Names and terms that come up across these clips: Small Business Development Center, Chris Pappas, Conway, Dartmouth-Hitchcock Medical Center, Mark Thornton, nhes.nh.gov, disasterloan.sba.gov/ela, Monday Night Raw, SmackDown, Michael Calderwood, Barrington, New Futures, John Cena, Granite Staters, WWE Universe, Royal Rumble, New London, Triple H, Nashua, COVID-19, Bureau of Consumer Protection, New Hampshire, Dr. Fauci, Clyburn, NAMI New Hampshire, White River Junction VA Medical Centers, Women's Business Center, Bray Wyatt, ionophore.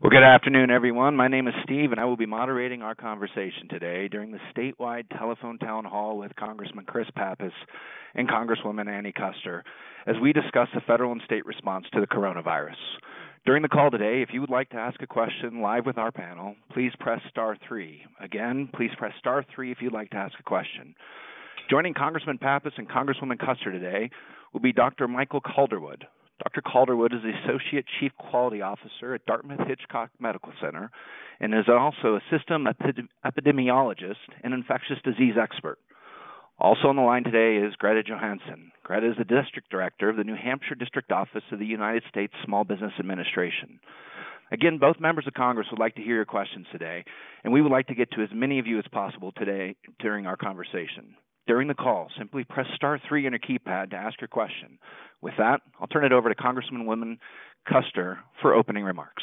Well, good afternoon, everyone. My name is Steve, and I will be moderating our conversation today during the statewide telephone town hall with Congressman Chris Pappas and Congresswoman Annie Kuster as we discuss the federal and state response to the coronavirus. During the call today, if you would like to ask a question live with our panel, please press *3. Again, please press *3 if you'd like to ask a question. Joining Congressman Pappas and Congresswoman Kuster today will be Dr. Michael Calderwood. Dr. Calderwood is the Associate Chief Quality Officer at Dartmouth-Hitchcock Medical Center and is also a system epidemiologist and infectious disease expert. Also on the line today is Greta Johansson. Greta is the District Director of the New Hampshire District Office of the United States Small Business Administration. Again, both members of Congress would like to hear your questions today, and we would like to get to as many of you as possible today during our conversation. During the call, simply press *3 on your keypad to ask your question. With that, I'll turn it over to Congresswoman Kuster for opening remarks.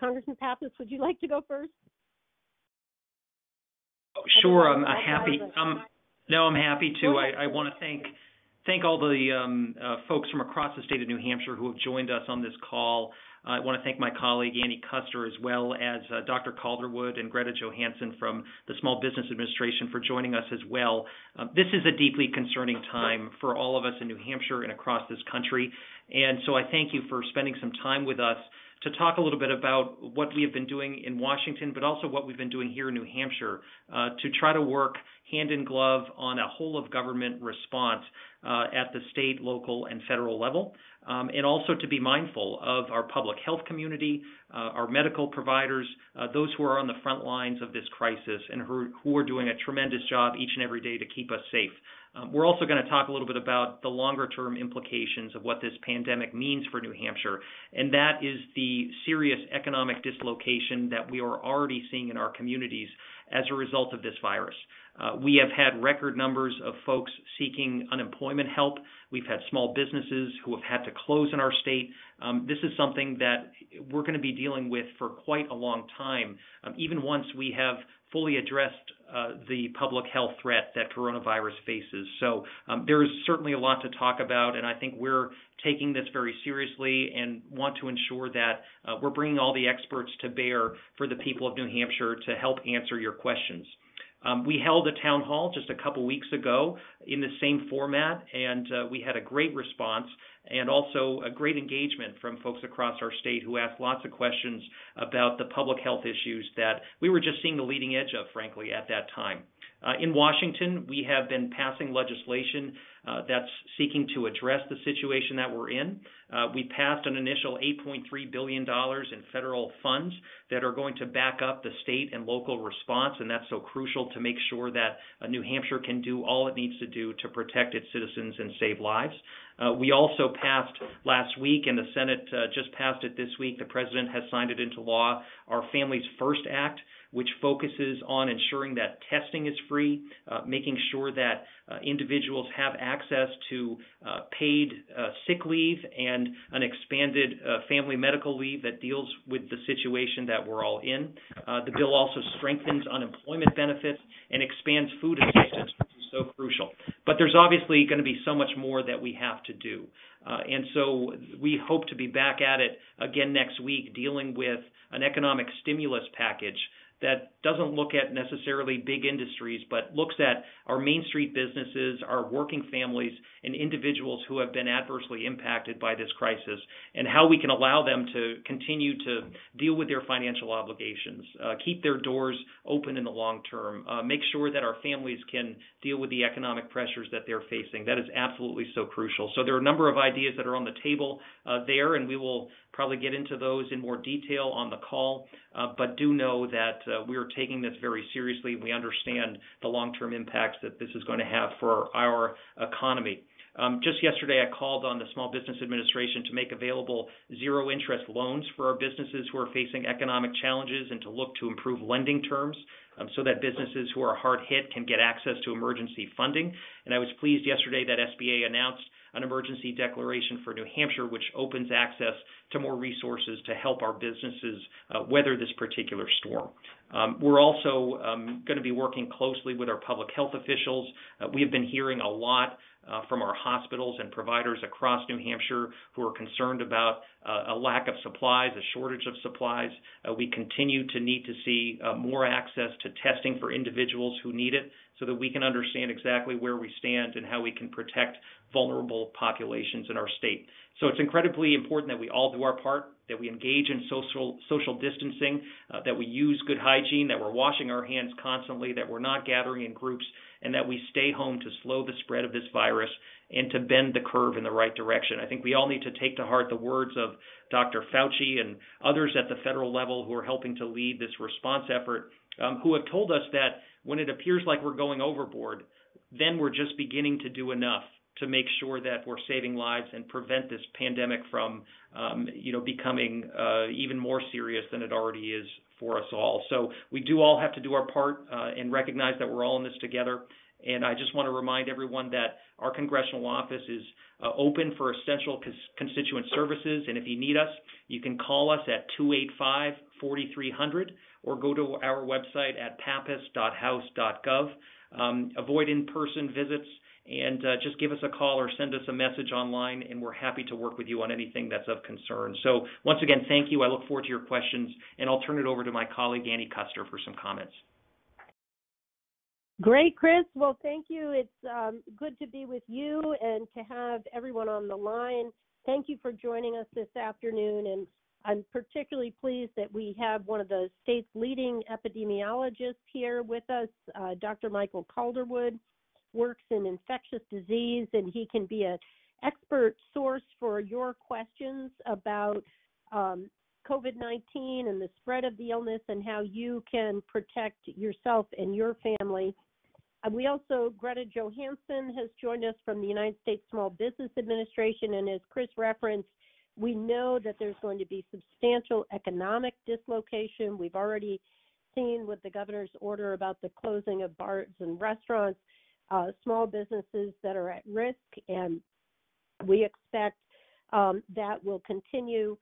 Congressman Pappas, would you like to go first? Oh, sure, I'm happy to. I want to thank all the folks from across the state of New Hampshire who have joined us on this call. I want to thank my colleague Annie Kuster as well as Dr. Calderwood and Greta Johansson from the Small Business Administration for joining us as well. This is a deeply concerning time for all of us in New Hampshire and across this country, and so I thank you for spending some time with us to talk a little bit about what we have been doing in Washington, but also what we've been doing here in New Hampshire to try to work hand in glove on a whole of government response at the state, local, and federal level, and also to be mindful of our public health community, our medical providers, those who are on the front lines of this crisis and who are doing a tremendous job each and every day to keep us safe. We're also going to talk a little bit about the longer-term implications of what this pandemic means for New Hampshire, and that is the serious economic dislocation that we are already seeing in our communities as a result of this virus. We have had record numbers of folks seeking unemployment help. We've had small businesses who have had to close in our state. This is something that we're going to be dealing with for quite a long time, even once we have fully addressed the public health threat that coronavirus faces. So there is certainly a lot to talk about, and I think we're taking this very seriously and want to ensure that we're bringing all the experts to bear for the people of New Hampshire to help answer your questions. We held a town hall just a couple weeks ago in the same format, and we had a great response and also a great engagement from folks across our state who asked lots of questions about the public health issues that we were just seeing the leading edge of, frankly, at that time. In Washington, we have been passing legislation that's seeking to address the situation that we're in. We passed an initial $8.3 billion in federal funds that are going to back up the state and local response, and that's so crucial to make sure that New Hampshire can do all it needs to do to protect its citizens and save lives. We also passed last week, and the Senate just passed it this week, the President has signed it into law, our Families First Act, which focuses on ensuring that testing is free, making sure that individuals have access to paid sick leave and an expanded family medical leave that deals with the situation that we're all in. The bill also strengthens unemployment benefits and expands food assistance, which is so crucial. But there's obviously going to be so much more that we have to do. And so we hope to be back at it again next week dealing with an economic stimulus package that doesn't look at necessarily big industries, but looks at our Main Street businesses, our working families, and individuals who have been adversely impacted by this crisis, and how we can allow them to continue to deal with their financial obligations, keep their doors open in the long term, make sure that our families can deal with the economic pressures that they're facing. That is absolutely so crucial. So there are a number of ideas that are on the table there, and we will probably get into those in more detail on the call, but do know that we are taking this very seriously. We understand the long-term impacts that this is going to have for our economy. Just yesterday, I called on the Small Business Administration to make available zero-interest loans for our businesses who are facing economic challenges and to look to improve lending terms so that businesses who are hard hit can get access to emergency funding. And I was pleased yesterday that SBA announced an emergency declaration for New Hampshire, which opens access to more resources to help our businesses weather this particular storm. We're also going to be working closely with our public health officials. We have been hearing a lot from our hospitals and providers across New Hampshire who are concerned about a lack of supplies, a shortage of supplies. We continue to need to see more access to testing for individuals who need it so that we can understand exactly where we stand and how we can protect vulnerable populations in our state. So it's incredibly important that we all do our part, that we engage in social distancing, that we use good hygiene, that we're washing our hands constantly, that we're not gathering in groups, and that we stay home to slow the spread of this virus and to bend the curve in the right direction. I think we all need to take to heart the words of Dr. Fauci and others at the federal level who are helping to lead this response effort, who have told us that when it appears like we're going overboard, then we're just beginning to do enough to make sure that we're saving lives and prevent this pandemic from becoming even more serious than it already is for us all. So we do all have to do our part and recognize that we're all in this together. And I just want to remind everyone that our congressional office is open for essential constituent services. And if you need us, you can call us at 285-4300 or go to our website at pappas.house.gov. Avoid in-person visits and just give us a call or send us a message online, and we're happy to work with you on anything that's of concern. So once again, thank you. I look forward to your questions, and I'll turn it over to my colleague, Annie Kuster, for some comments. Great, Chris. Well, thank you. It's good to be with you and to have everyone on the line. Thank you for joining us this afternoon, and I'm particularly pleased that we have one of the state's leading epidemiologists here with us, Dr. Michael Calderwood. Works in infectious disease, and he can be an expert source for your questions about COVID-19 and the spread of the illness and how you can protect yourself and your family. And we also, Greta Johansson has joined us from the United States Small Business Administration, and as Chris referenced, we know that there's going to be substantial economic dislocation. We've already seen with the governor's order about the closing of bars and restaurants, small businesses that are at risk, and we expect that will continue.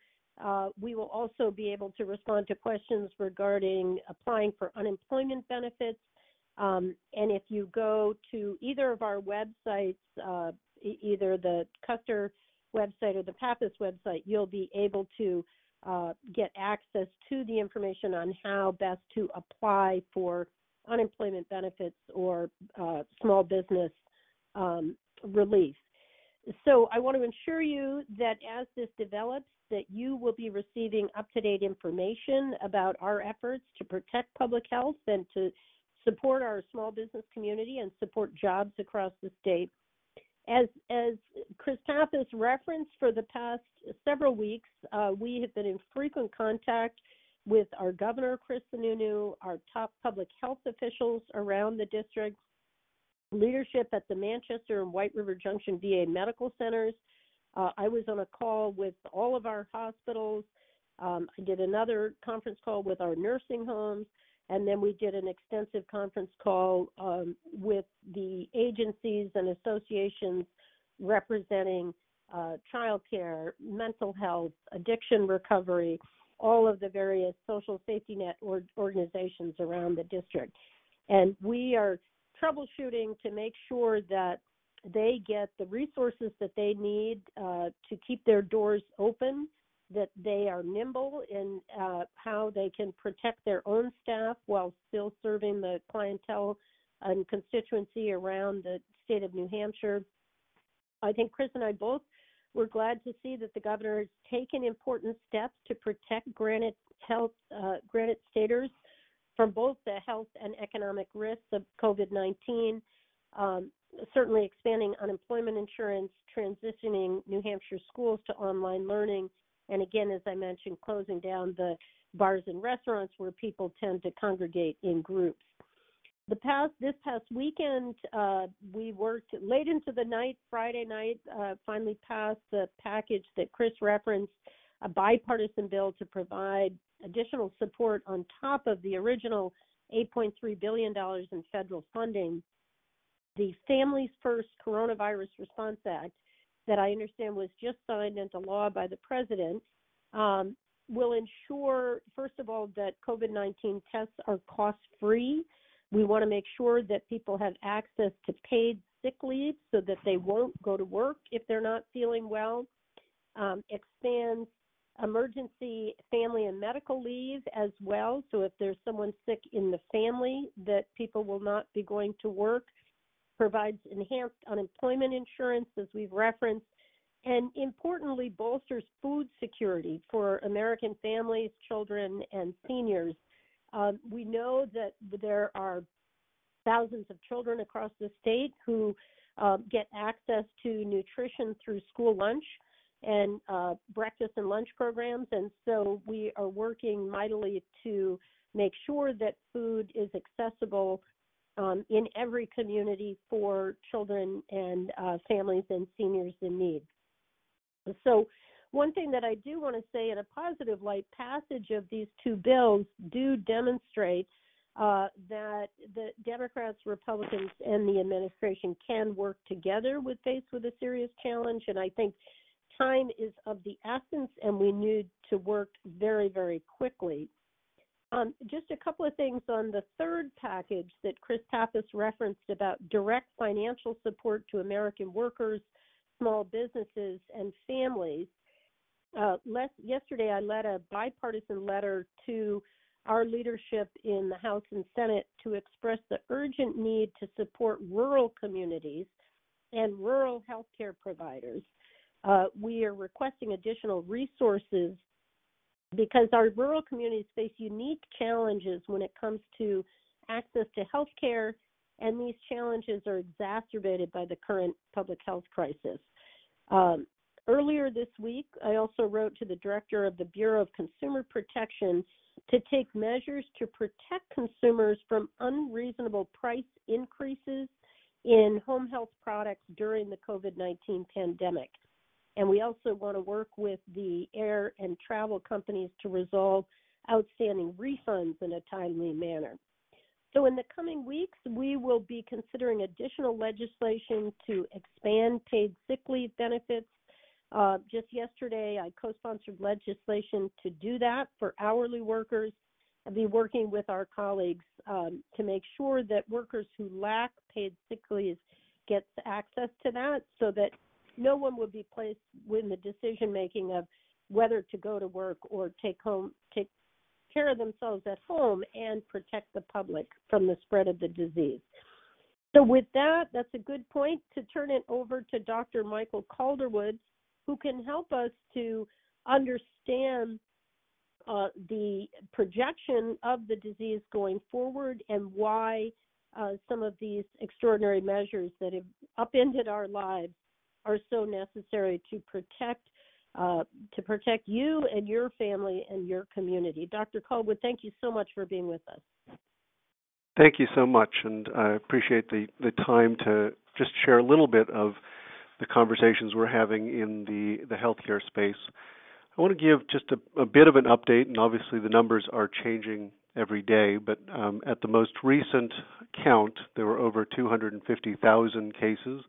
We will also be able to respond to questions regarding applying for unemployment benefits. And if you go to either of our websites, either the Kuster website or the Pappas website, you'll be able to get access to the information on how best to apply for unemployment benefits or small business relief. So I want to ensure you that as this develops, that you will be receiving up-to-date information about our efforts to protect public health and to support our small business community and support jobs across the state. As Chris Pappas referenced, for the past several weeks, we have been in frequent contact with our governor, Chris Sununu, our top public health officials around the district, leadership at the Manchester and White River Junction VA Medical Centers. I was on a call with all of our hospitals. I did another conference call with our nursing homes, and then we did an extensive conference call with the agencies and associations representing childcare, mental health, addiction recovery, all of the various social safety net organizations around the district. And we are troubleshooting to make sure that they get the resources that they need to keep their doors open, that they are nimble in how they can protect their own staff while still serving the clientele and constituency around the state of New Hampshire. I think Chris and I both we're glad to see that the governor has taken important steps to protect Granite Staters from both the health and economic risks of COVID-19, certainly expanding unemployment insurance, transitioning New Hampshire schools to online learning, and again, as I mentioned, closing down the bars and restaurants where people tend to congregate in groups. This past weekend, we worked late into the night, Friday night, finally passed the package that Chris referenced, a bipartisan bill to provide additional support on top of the original $8.3 billion in federal funding. The Families First Coronavirus Response Act, that I understand was just signed into law by the president, will ensure, first of all, that COVID-19 tests are cost-free. We want to make sure that people have access to paid sick leave so that they won't go to work if they're not feeling well, expands emergency family and medical leave as well. So if there's someone sick in the family, that people will not be going to work, provides enhanced unemployment insurance, as we've referenced, and importantly bolsters food security for American families, children, and seniors. We know that there are thousands of children across the state who get access to nutrition through school lunch and breakfast and lunch programs. And so we are working mightily to make sure that food is accessible in every community for children and families and seniors in need. So one thing that I do want to say in a positive light, passage of these two bills do demonstrate that the Democrats, Republicans, and the administration can work together when faced with a serious challenge. And I think time is of the essence, and we need to work very, very quickly. Just a couple of things on the third package that Chris Pappas referenced about direct financial support to American workers, small businesses, and families. Yesterday, I led a bipartisan letter to our leadership in the House and Senate to express the urgent need to support rural communities and rural healthcare providers. We are requesting additional resources because our rural communities face unique challenges when it comes to access to healthcare, and these challenges are exacerbated by the current public health crisis. Earlier this week, I also wrote to the director of the Bureau of Consumer Protection to take measures to protect consumers from unreasonable price increases in home health products during the COVID-19 pandemic. And we also want to work with the air and travel companies to resolve outstanding refunds in a timely manner. So in the coming weeks, we will be considering additional legislation to expand paid sick leave benefits. Just yesterday, I co-sponsored legislation to do that for hourly workers. I'll be working with our colleagues to make sure that workers who lack paid sick leave get access to that, so that no one will be placed in the decision-making of whether to go to work or take care of themselves at home and protect the public from the spread of the disease. So with that, that's a good point to turn it over to Dr. Michael Calderwood, who can help us to understand the projection of the disease going forward and why some of these extraordinary measures that have upended our lives are so necessary to protect you and your family and your community. Dr. Calderwood, thank you so much for being with us. Thank you so much, and I appreciate the time to just share a little bit of the conversations we're having in the healthcare space. I want to give just a bit of an update, and obviously the numbers are changing every day, but at the most recent count, there were over 250,000 cases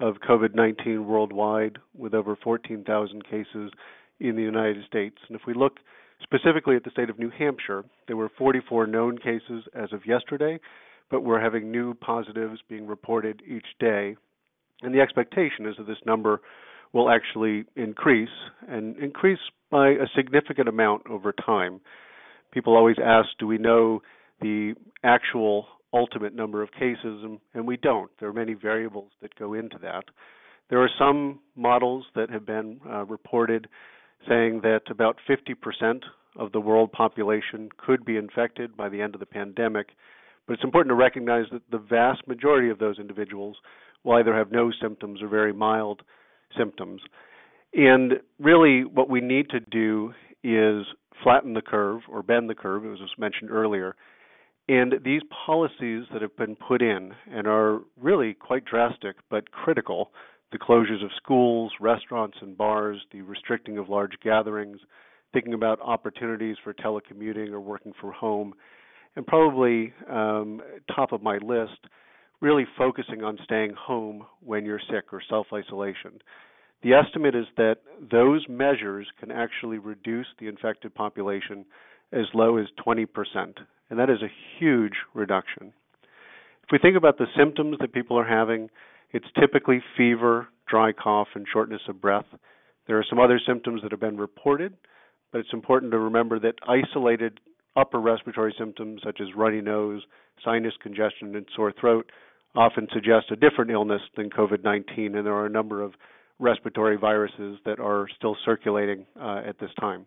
of COVID-19 worldwide, with over 14,000 cases in the United States. And if we look specifically at the state of New Hampshire, there were 44 known cases as of yesterday, but we're having new positives being reported each day. And the expectation is that this number will actually increase, and increase by a significant amount over time. People always ask, do we know the actual ultimate number of cases? And we don't. There are many variables that go into that. There are some models that have been reported saying that about 50% of the world population could be infected by the end of the pandemic. But it's important to recognize that the vast majority of those individuals will either have no symptoms or very mild symptoms. And really what we need to do is flatten the curve or bend the curve, as was mentioned earlier. And these policies that have been put in and are really quite drastic but critical, the closures of schools, restaurants, and bars, the restricting of large gatherings, thinking about opportunities for telecommuting or working from home, and probably top of my list, really focusing on staying home when you're sick or self-isolation. The estimate is that those measures can actually reduce the infected population as low as 20%, and that is a huge reduction. If we think about the symptoms that people are having, It's typically fever, dry cough, and shortness of breath. There are some other symptoms that have been reported, but it's important to remember that isolated upper respiratory symptoms such as runny nose, sinus congestion, and sore throat often suggest a different illness than COVID-19, and there are a number of respiratory viruses that are still circulating at this time.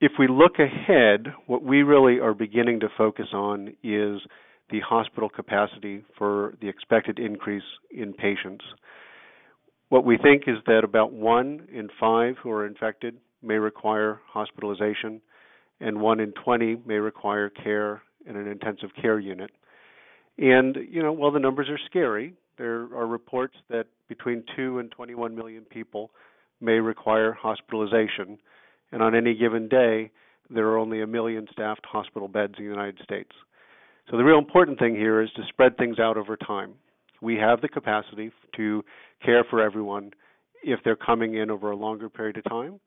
If we look ahead, what we really are beginning to focus on is the hospital capacity for the expected increase in patients. What we think is that about 1 in 5 who are infected may require hospitalization, and 1 in 20 may require care in an intensive care unit. And, while the numbers are scary, there are reports that between 2 and 21 million people may require hospitalization. And on any given day, there are only 1 million staffed hospital beds in the United States. So the real important thing here is to spread things out over time. We have the capacity to care for everyone if they're coming in over a longer period of time,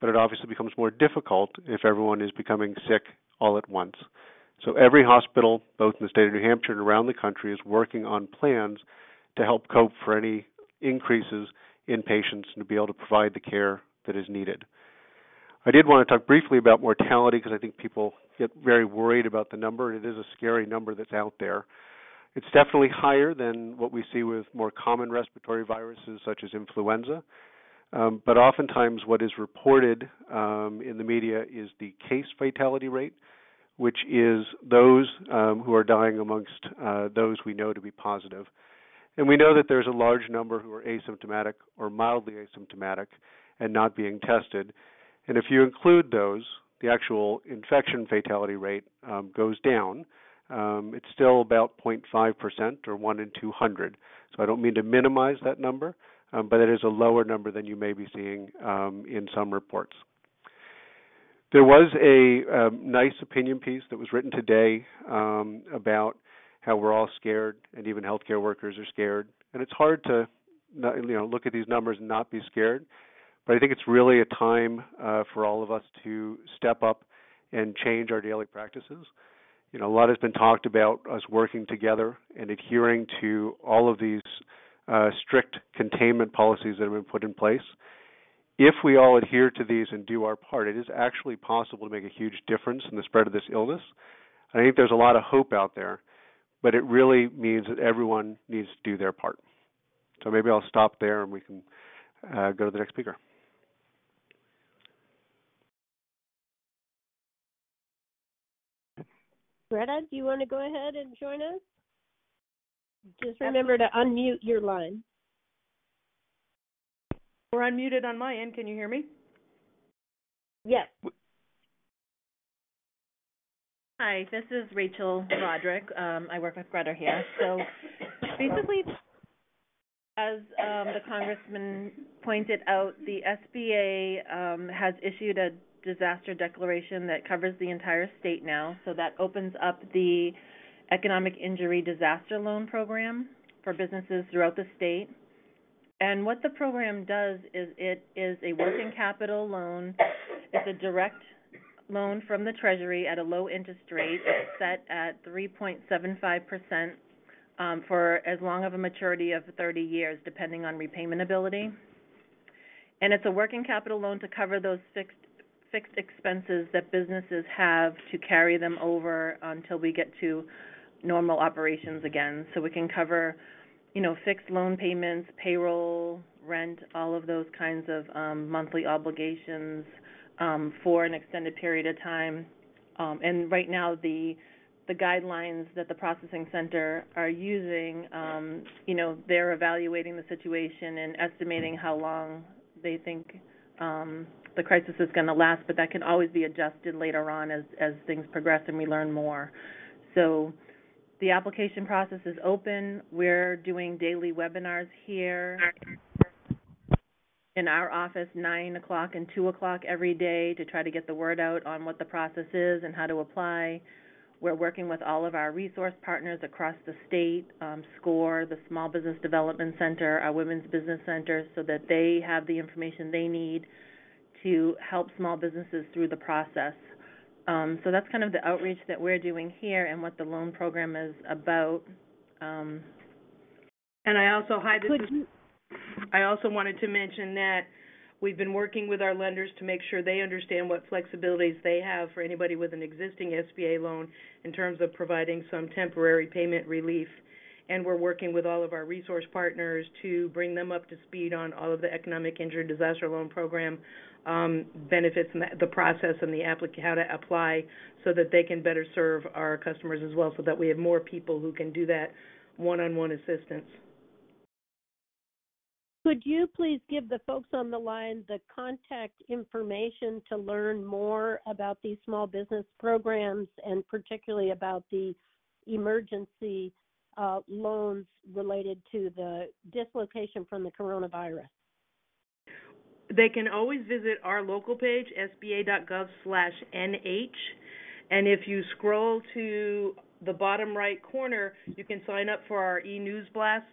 but it obviously becomes more difficult if everyone is becoming sick all at once. So every hospital, both in the state of New Hampshire and around the country, is working on plans to help cope for any increases in patients and to be able to provide the care that is needed. I did want to talk briefly about mortality because I think people get very worried about the number. It is a scary number that's out there. It's definitely higher than what we see with more common respiratory viruses such as influenza. But oftentimes what is reported in the media is the case fatality rate, which is those who are dying amongst those we know to be positive. And we know that there's a large number who are asymptomatic or mildly asymptomatic and not being tested. And if you include those, the actual infection fatality rate goes down. It's still about 0.5% or 1 in 200. So I don't mean to minimize that number, but it is a lower number than you may be seeing in some reports. There was a nice opinion piece that was written today about how we're all scared, and even healthcare workers are scared. And it's hard to look at these numbers and not be scared. But I think it's really a time for all of us to step up and change our daily practices. A lot has been talked about us working together and adhering to all of these strict containment policies that have been put in place. If we all adhere to these and do our part, it is actually possible to make a huge difference in the spread of this illness. I think there's a lot of hope out there, but it really means that everyone needs to do their part. So maybe I'll stop there and we can go to the next speaker. Greta, do you want to go ahead and join us? Just remember to unmute your line. We're unmuted on my end. Can you hear me? Yes. Hi, this is Rachel Roderick. I work with Greta here. So basically, as the congressman pointed out, the SBA has issued a disaster declaration that covers the entire state now, so that opens up the Economic Injury Disaster Loan Program for businesses throughout the state. And what the program does is it is a working capital loan. It's a direct loan from the Treasury at a low interest rate. It's set at 3.75% for as long of a maturity of 30 years, depending on repayment ability. And it's a working capital loan to cover those fixed expenses that businesses have to carry them over until we get to normal operations again. So we can cover, fixed loan payments, payroll, rent, all of those kinds of monthly obligations for an extended period of time. And right now the guidelines that the processing center are using, they're evaluating the situation and estimating how long they think the crisis is going to last, but that can always be adjusted later on as things progress and we learn more. So the application process is open. We're doing daily webinars here in our office, 9 o'clock and 2 o'clock every day, to try to get the word out on what the process is and how to apply. We're working with all of our resource partners across the state, SCORE, the Small Business Development Center, our Women's Business Center, so that they have the information they need to help small businesses through the process. So that's kind of the outreach that we're doing here and what the loan program is about. And I also I also wanted to mention that we've been working with our lenders to make sure they understand what flexibilities they have for anybody with an existing SBA loan in terms of providing some temporary payment relief. And we're working with all of our resource partners to bring them up to speed on all of the Economic Injury Disaster Loan Program benefits and the process and the how to apply so that they can better serve our customers as well, so that we have more people who can do that one-on-one assistance. Could you please give the folks on the line the contact information to learn more about these small business programs and particularly about the emergency loans related to the dislocation from the coronavirus? They can always visit our local page, sba.gov/nh. And if you scroll to the bottom right corner, you can sign up for our e-news blasts,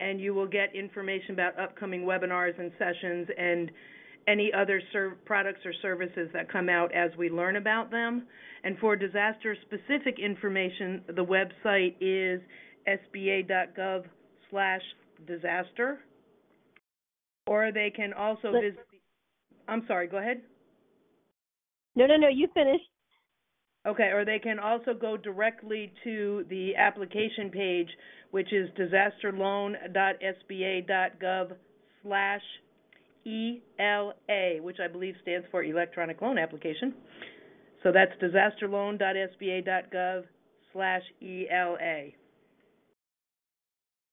and you will get information about upcoming webinars and sessions and any other products or services that come out as we learn about them. And for disaster-specific information, the website is sba.gov/disaster. Or they can also visit I'm sorry, go ahead. No, you finished. Okay, or they can also go directly to the application page, which is disasterloan.sba.gov/ELA, which I believe stands for electronic loan application. So that's disasterloan.sba.gov/ELA.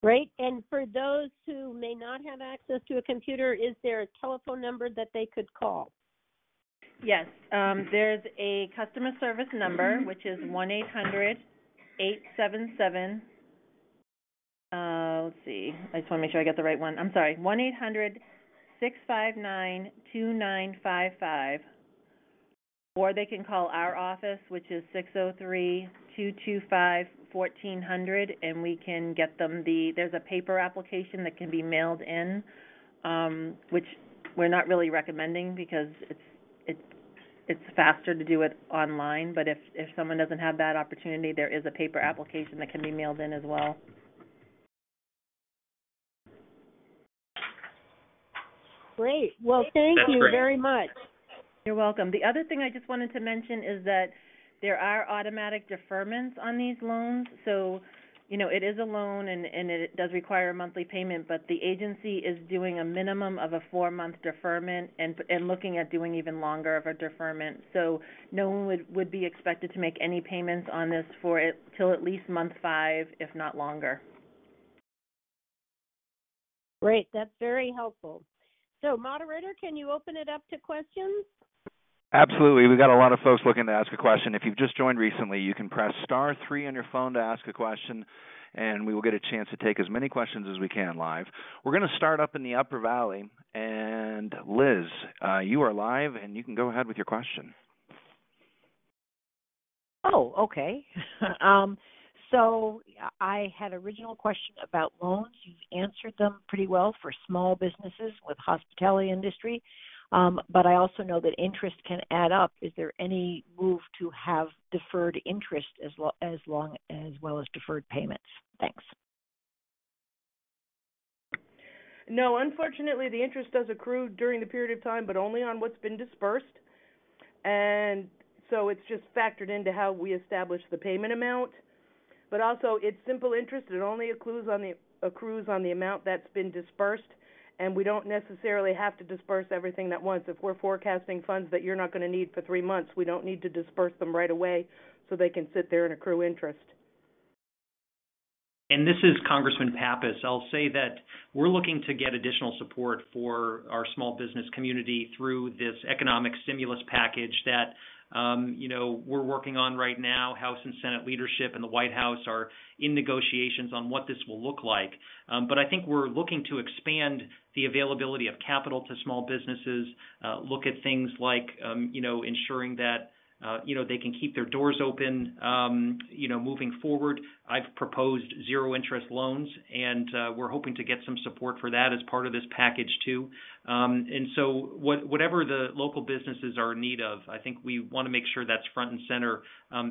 Great. And for those who may not have access to a computer, is there a telephone number that they could call? Yes. There's a customer service number, which is 1-800-877. Let's see. I just want to make sure I get the right one. I'm sorry. 1-800-659-2955, or they can call our office, which is 603-225-1400, and we can get them there's a paper application that can be mailed in, which we're not really recommending because it's faster to do it online, but if someone doesn't have that opportunity, there is a paper application that can be mailed in as well. Great. Well, thank you very much. You're welcome. The other thing I just wanted to mention is that there are automatic deferments on these loans. So, it is a loan and it does require a monthly payment, but the agency is doing a minimum of a 4-month deferment and looking at doing even longer of a deferment. So no one would be expected to make any payments on this for it till at least month 5, if not longer. Great. That's very helpful. So, moderator, can you open it up to questions? Absolutely. We've got a lot of folks looking to ask a question. If you've just joined recently, you can press *3 on your phone to ask a question, and we will get a chance to take as many questions as we can live. We're going to start up in the Upper Valley. And, Liz, you are live, and you can go ahead with your question. Oh, okay. So I had an original question about loans. You've answered them pretty well for small businesses with hospitality industry, but I also know that interest can add up. Is there any move to have deferred interest as well as deferred payments? Thanks. No, unfortunately, the interest does accrue during the period of time, but only on what's been dispersed. And so it's just factored into how we establish the payment amount. But also, it's simple interest. It only accrues on the amount that's been dispersed, and we don't necessarily have to disperse everything at once. If we're forecasting funds that you're not going to need for 3 months, we don't need to disperse them right away so they can sit there and accrue interest. And this is Congressman Pappas. I'll say that we're looking to get additional support for our small business community through this economic stimulus package that we're working on right now. House and Senate leadership and the White House are in negotiations on what this will look like. But I think we're looking to expand the availability of capital to small businesses, look at things like, ensuring that they can keep their doors open, moving forward. I've proposed zero-interest loans, and we're hoping to get some support for that as part of this package, too. And so whatever the local businesses are in need of, I think we want to make sure that's front and center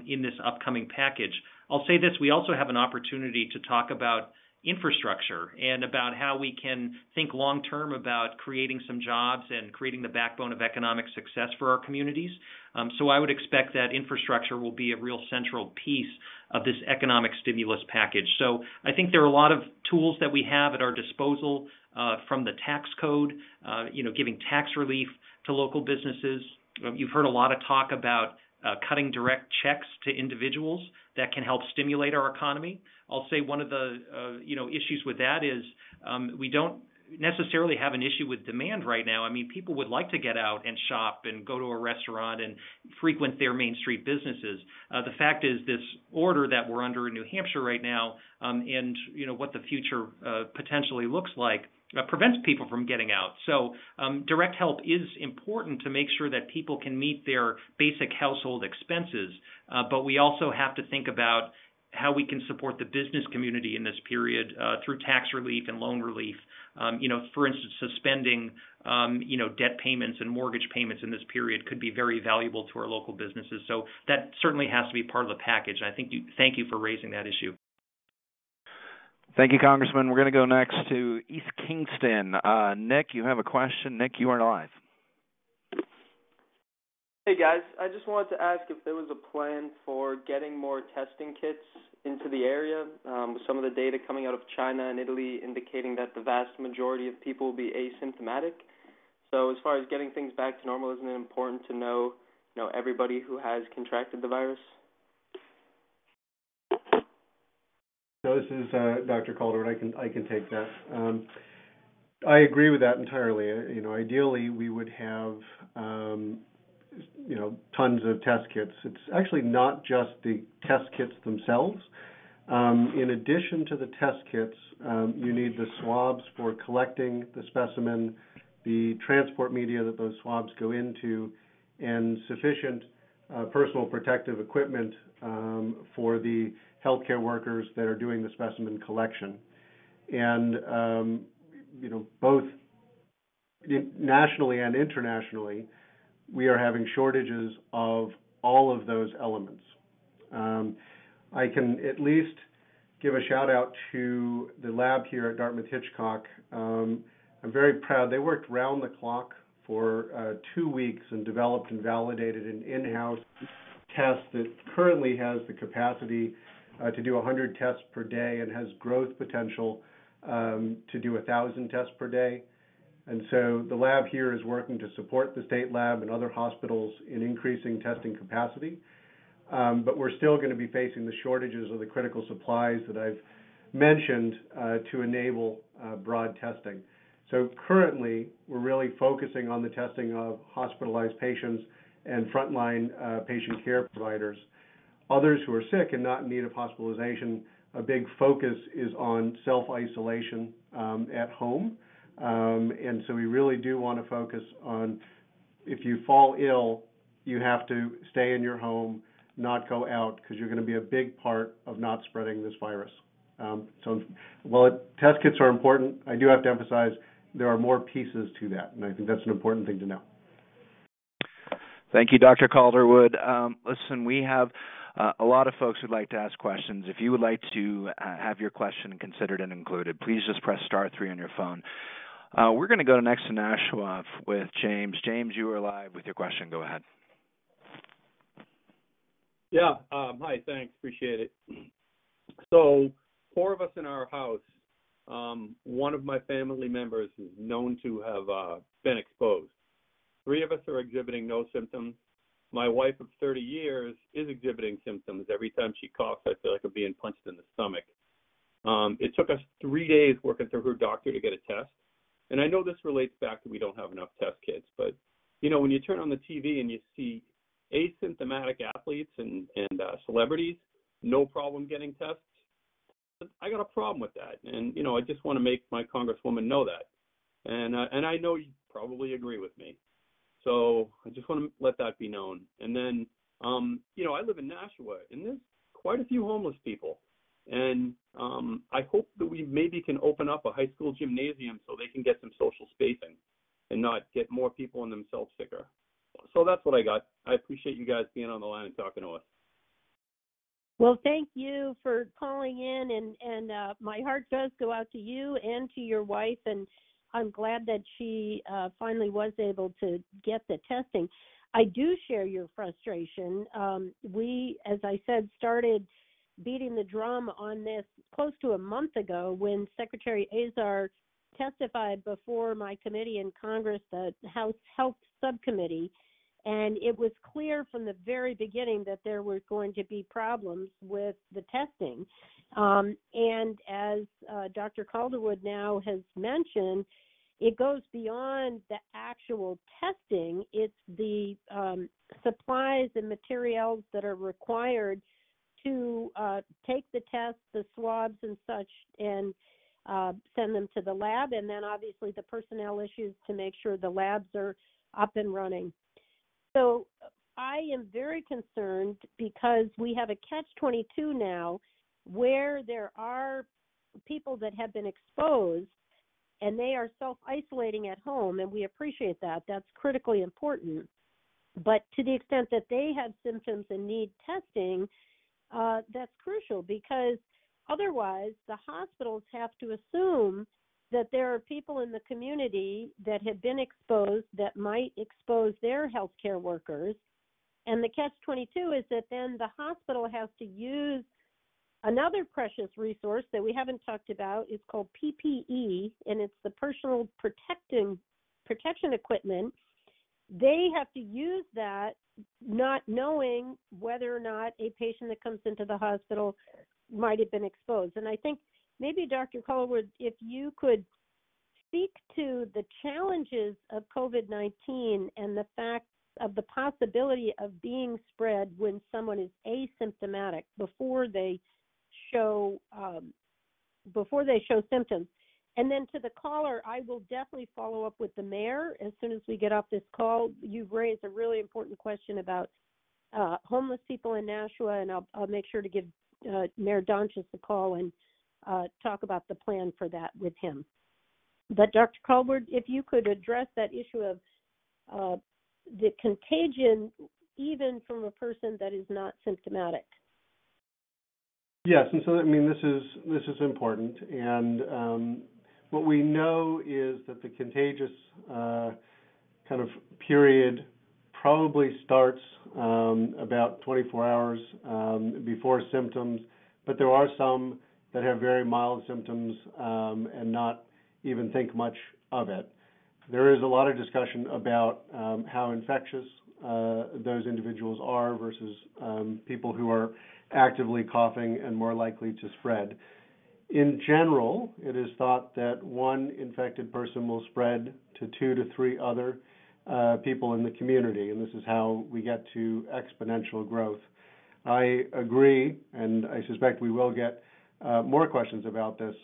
in this upcoming package. I'll say this. We also have an opportunity to talk about infrastructure and about how we can think long-term about creating some jobs and creating the backbone of economic success for our communities. So I would expect that infrastructure will be a real central piece of this economic stimulus package. So I think there are a lot of tools that we have at our disposal from the tax code, giving tax relief to local businesses. You've heard a lot of talk about cutting direct checks to individuals that can help stimulate our economy. I'll say one of the issues with that is we don't necessarily have an issue with demand right now. I mean, people would like to get out and shop and go to a restaurant and frequent their Main Street businesses. The fact is this order that we're under in New Hampshire right now and what the future potentially looks like prevents people from getting out. So direct help is important to make sure that people can meet their basic household expenses, but we also have to think about how we can support the business community in this period through tax relief and loan relief. For instance, suspending debt payments and mortgage payments in this period could be very valuable to our local businesses. So that certainly has to be part of the package. And I think thank you for raising that issue. Thank you, Congressman. We're going to go next to East Kingston. Nick, you have a question. Nick, you are live. Hey, guys. I just wanted to ask if there was a plan for getting more testing kits into the area. With some of the data coming out of China and Italy indicating that the vast majority of people will be asymptomatic. So as far as getting things back to normal, isn't it important to know, everybody who has contracted the virus? No, this is Dr. Calderwood. I can take that. I agree with that entirely. Ideally we would have tons of test kits. It's actually not just the test kits themselves. In addition to the test kits, you need the swabs for collecting the specimen, the transport media that those swabs go into, and sufficient personal protective equipment for the healthcare workers that are doing the specimen collection. And, both nationally and internationally, we are having shortages of all of those elements. I can at least give a shout out to the lab here at Dartmouth-Hitchcock. I'm very proud. They worked round the clock for 2 weeks and developed and validated an in-house test that currently has the capacity to do 100 tests per day and has growth potential to do 1,000 tests per day. And so the lab here is working to support the state lab and other hospitals in increasing testing capacity. But we're still going to be facing the shortages of the critical supplies that I've mentioned to enable broad testing. So currently, we're really focusing on the testing of hospitalized patients and frontline patient care providers. Others who are sick and not in need of hospitalization, a big focus is on self-isolation at home. And so we really do want to focus on, if you fall ill, you have to stay in your home, not go out, because you're going to be a big part of not spreading this virus. So while test kits are important, I do have to emphasize there are more pieces to that, and I think that's an important thing to know. Thank you, Dr. Calderwood. Listen, we have a lot of folks would like to ask questions. If you would like to have your question considered and included, please just press *3 on your phone. We're going to go next to Nashua with James. James, you are live with your question. Go ahead. Yeah. Hi. Thanks. Appreciate it. So, 4 of us in our house. One of my family members is known to have been exposed. 3 of us are exhibiting no symptoms. My wife of 30 years is exhibiting symptoms. Every time she coughs, I feel like I'm being punched in the stomach. It took us 3 days working through her doctor to get a test. And I know this relates back to we don't have enough test kits, but, when you turn on the TV and you see asymptomatic athletes and celebrities, no problem getting tests, I got a problem with that. And, I just want to make my congresswoman know that. And I know you probably agree with me. So I just want to let that be known. And then, I live in Nashua, and there's quite a few homeless people. And I hope that we maybe can open up a high school gymnasium so they can get some social spacing and not get more people and themselves sicker. So that's what I got. I appreciate you guys being on the line and talking to us. Well, thank you for calling in, and my heart does go out to you and to your wife, and I'm glad that she finally was able to get the testing. I do share your frustration. We, as I said, started beating the drum on this close to a month ago when Secretary Azar testified before my committee in Congress, the House Health Subcommittee, and it was clear from the very beginning that there were going to be problems with the testing. And as Dr. Calderwood now has mentioned, it goes beyond the actual testing. It's the supplies and materials that are required to take the tests, the swabs and such, and send them to the lab, and then obviously the personnel issues to make sure the labs are up and running. So I am very concerned because we have a catch-22 now where there are people that have been exposed and they are self-isolating at home, and we appreciate that. That's critically important. But to the extent that they have symptoms and need testing, that's crucial, because otherwise the hospitals have to assume that there are people in the community that have been exposed that might expose their healthcare workers. And the catch-22 is that then the hospital has to use another precious resource that we haven't talked about. It's called PPE, and it's the personal protection equipment. They have to use that not knowing whether or not a patient that comes into the hospital might have been exposed. And I think maybe, Dr. Calderwood, if you could speak to the challenges of COVID-19 and the fact of the possibility of being spread when someone is asymptomatic before they show symptoms. And then to the caller, I will definitely follow up with the mayor as soon as we get off this call. You've raised a really important question about homeless people in Nashua, and I'll make sure to give Mayor Donchis a call and talk about the plan for that with him. But Dr. Calderwood, if you could address that issue of the contagion even from a person that is not symptomatic. Yes, and so I mean this is important, and what we know is that the contagious kind of period probably starts about 24 hours before symptoms, but there are some that have very mild symptoms and not even think much of it. There is a lot of discussion about how infectious those individuals are versus people who are actively coughing and more likely to spread. In general, it is thought that one infected person will spread to 2 to 3 other people in the community, and this is how we get to exponential growth. I agree, and I suspect we will get more questions about this,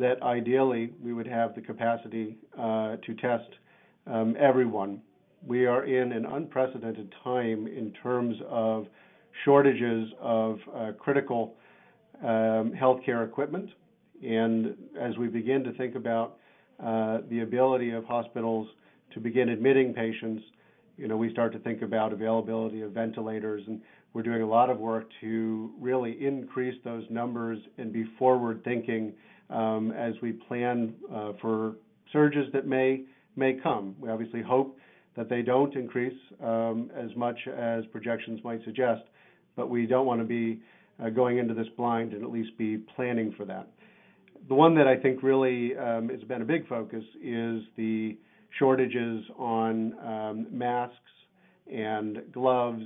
that ideally we would have the capacity to test everyone. We are in an unprecedented time in terms of shortages of critical healthcare equipment. And as we begin to think about the ability of hospitals to begin admitting patients, we start to think about availability of ventilators, and we're doing a lot of work to really increase those numbers and be forward-thinking as we plan for surges that may come. We obviously hope that they don't increase as much as projections might suggest, but we don't want to be going into this blind and at least be planning for that. The one that I think really has been a big focus is the shortages on masks and gloves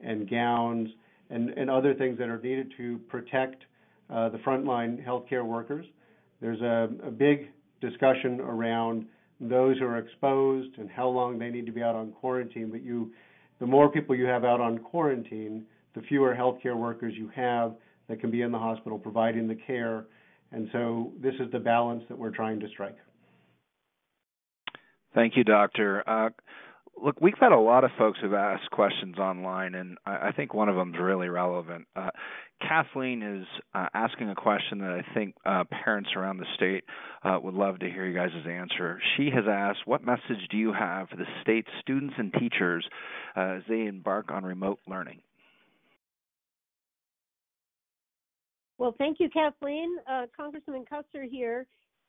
and gowns and other things that are needed to protect the frontline healthcare workers. There's a big discussion around those who are exposed and how long they need to be out on quarantine. But the more people you have out on quarantine, the fewer healthcare workers you have that can be in the hospital providing the care. And so this is the balance that we're trying to strike. Thank you, Doctor. Look, we've had a lot of folks who've asked questions online, and I think one of them is really relevant. Kathleen is asking a question that I think parents around the state would love to hear you guys' answer. She has asked, what message do you have for the state's students and teachers as they embark on remote learning? Well, thank you, Kathleen. Congressman Kuster here.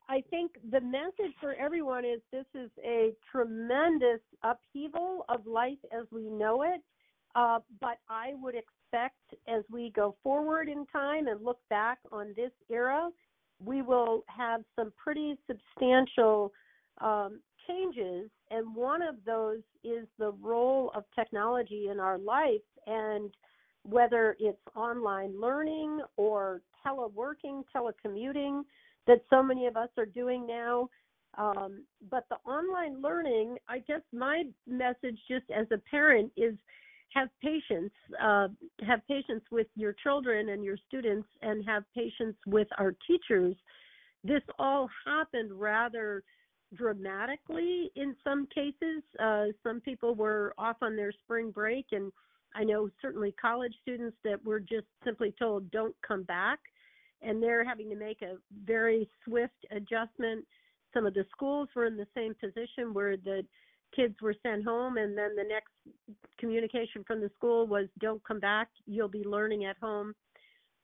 I think the message for everyone is this is a tremendous upheaval of life as we know it, but I would expect as we go forward in time and look back on this era, we will have some pretty substantial changes, and one of those is the role of technology in our life, and whether it's online learning or teleworking, telecommuting, that so many of us are doing now. But the online learning, I guess my message just as a parent is have patience with your children and your students, and have patience with our teachers. This all happened rather dramatically in some cases. Some people were off on their spring break, and I know certainly college students that were just simply told don't come back, and they're having to make a very swift adjustment. Some of the schools were in the same position where the kids were sent home, and then the next communication from the school was, don't come back, you'll be learning at home.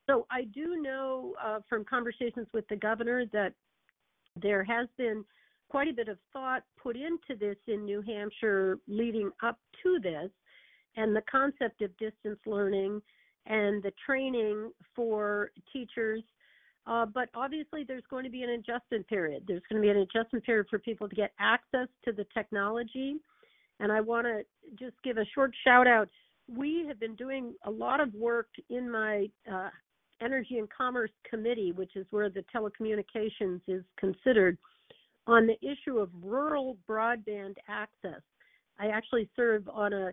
So I do know from conversations with the governor that there has been quite a bit of thought put into this in New Hampshire leading up to this, and the concept of distance learning and the training for teachers. But obviously there's going to be an adjustment period. There's going to be an adjustment period for people to get access to the technology. And I want to just give a short shout out. We have been doing a lot of work in my Energy and Commerce Committee, which is where the telecommunications is considered, on the issue of rural broadband access. I actually serve on a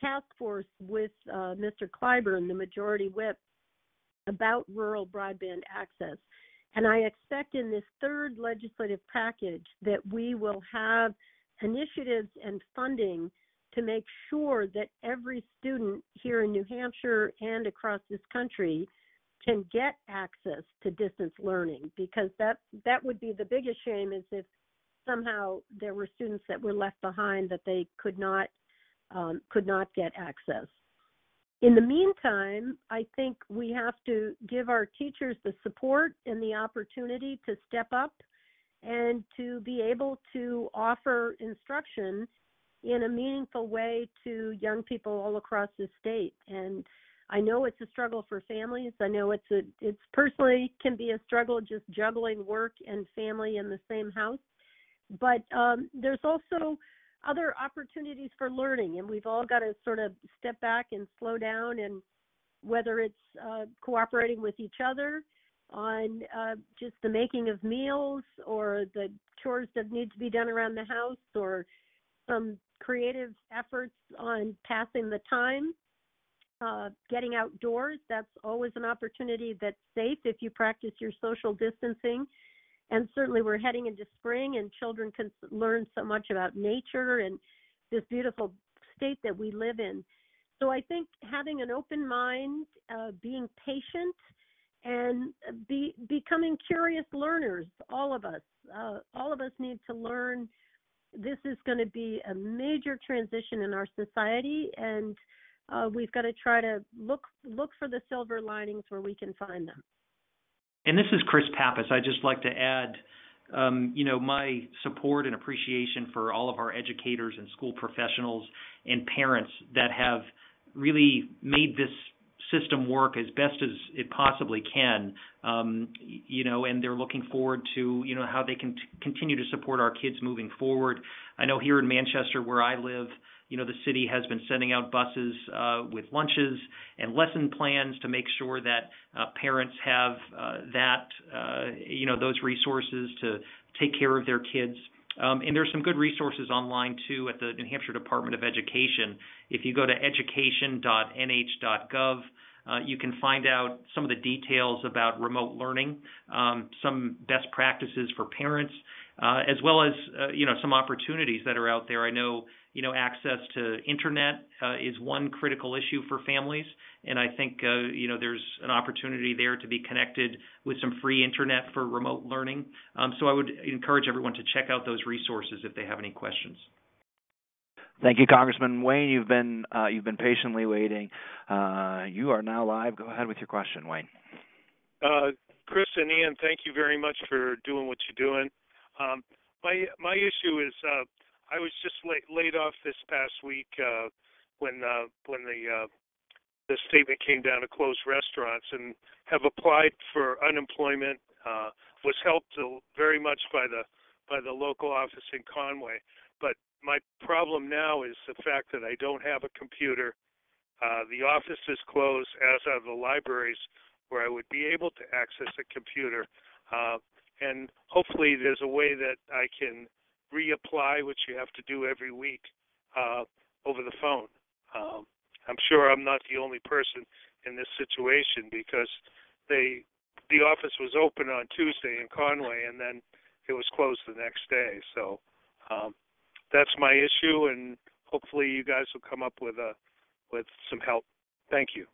task force with Mr. Clyburn, the majority whip, about rural broadband access. And I expect in this third legislative package that we will have initiatives and funding to make sure that every student here in New Hampshire and across this country can get access to distance learning, because that would be the biggest shame, is if somehow there were students that were left behind that they could not get access. In the meantime, I think we have to give our teachers the support and the opportunity to step up and to be able to offer instruction in a meaningful way to young people all across the state. And I know it's a struggle for families. I know it's personally can be a struggle just juggling work and family in the same house. But there's also other opportunities for learning, and we've all got to sort of step back and slow down, and whether it's cooperating with each other on just the making of meals or the chores that need to be done around the house, or some creative efforts on passing the time, getting outdoors. That's always an opportunity that's safe if you practice your social distancing. And certainly we're heading into spring, and children can learn so much about nature and this beautiful state that we live in. So I think having an open mind, being patient, and becoming curious learners, all of us need to learn. This is going to be a major transition in our society, and we've got to try to look for the silver linings where we can find them. And this is Chris Pappas. I'd just like to add, my support and appreciation for all of our educators and school professionals and parents that have really made this system work as best as it possibly can, and they're looking forward to, how they can continue to support our kids moving forward. I know here in Manchester, where I live, the city has been sending out buses with lunches and lesson plans to make sure that parents have those resources to take care of their kids. And there's some good resources online, too, at the New Hampshire Department of Education. If you go to education.nh.gov, you can find out some of the details about remote learning, some best practices for parents, as well as, some opportunities that are out there. I know, access to internet is one critical issue for families. And I think, there's an opportunity there to be connected with some free internet for remote learning. So I would encourage everyone to check out those resources if they have any questions. Thank you, Congressman Wayne. You've been patiently waiting. You are now live. Go ahead with your question, Wayne. Chris and Ian, thank you very much for doing what you're doing. My issue is I was just laid off this past week when the statement came down to close restaurants, and have applied for unemployment. Was helped very much by the local office in Conway. But my problem now is the fact that I don't have a computer. The office is closed, as are the libraries, where I would be able to access a computer. And hopefully there's a way that I can reapply, which you have to do every week, over the phone. I'm sure I'm not the only person in this situation, because the office was open on Tuesday in Conway, and then it was closed the next day. So that's my issue, and hopefully you guys will come up with some help. Thank you.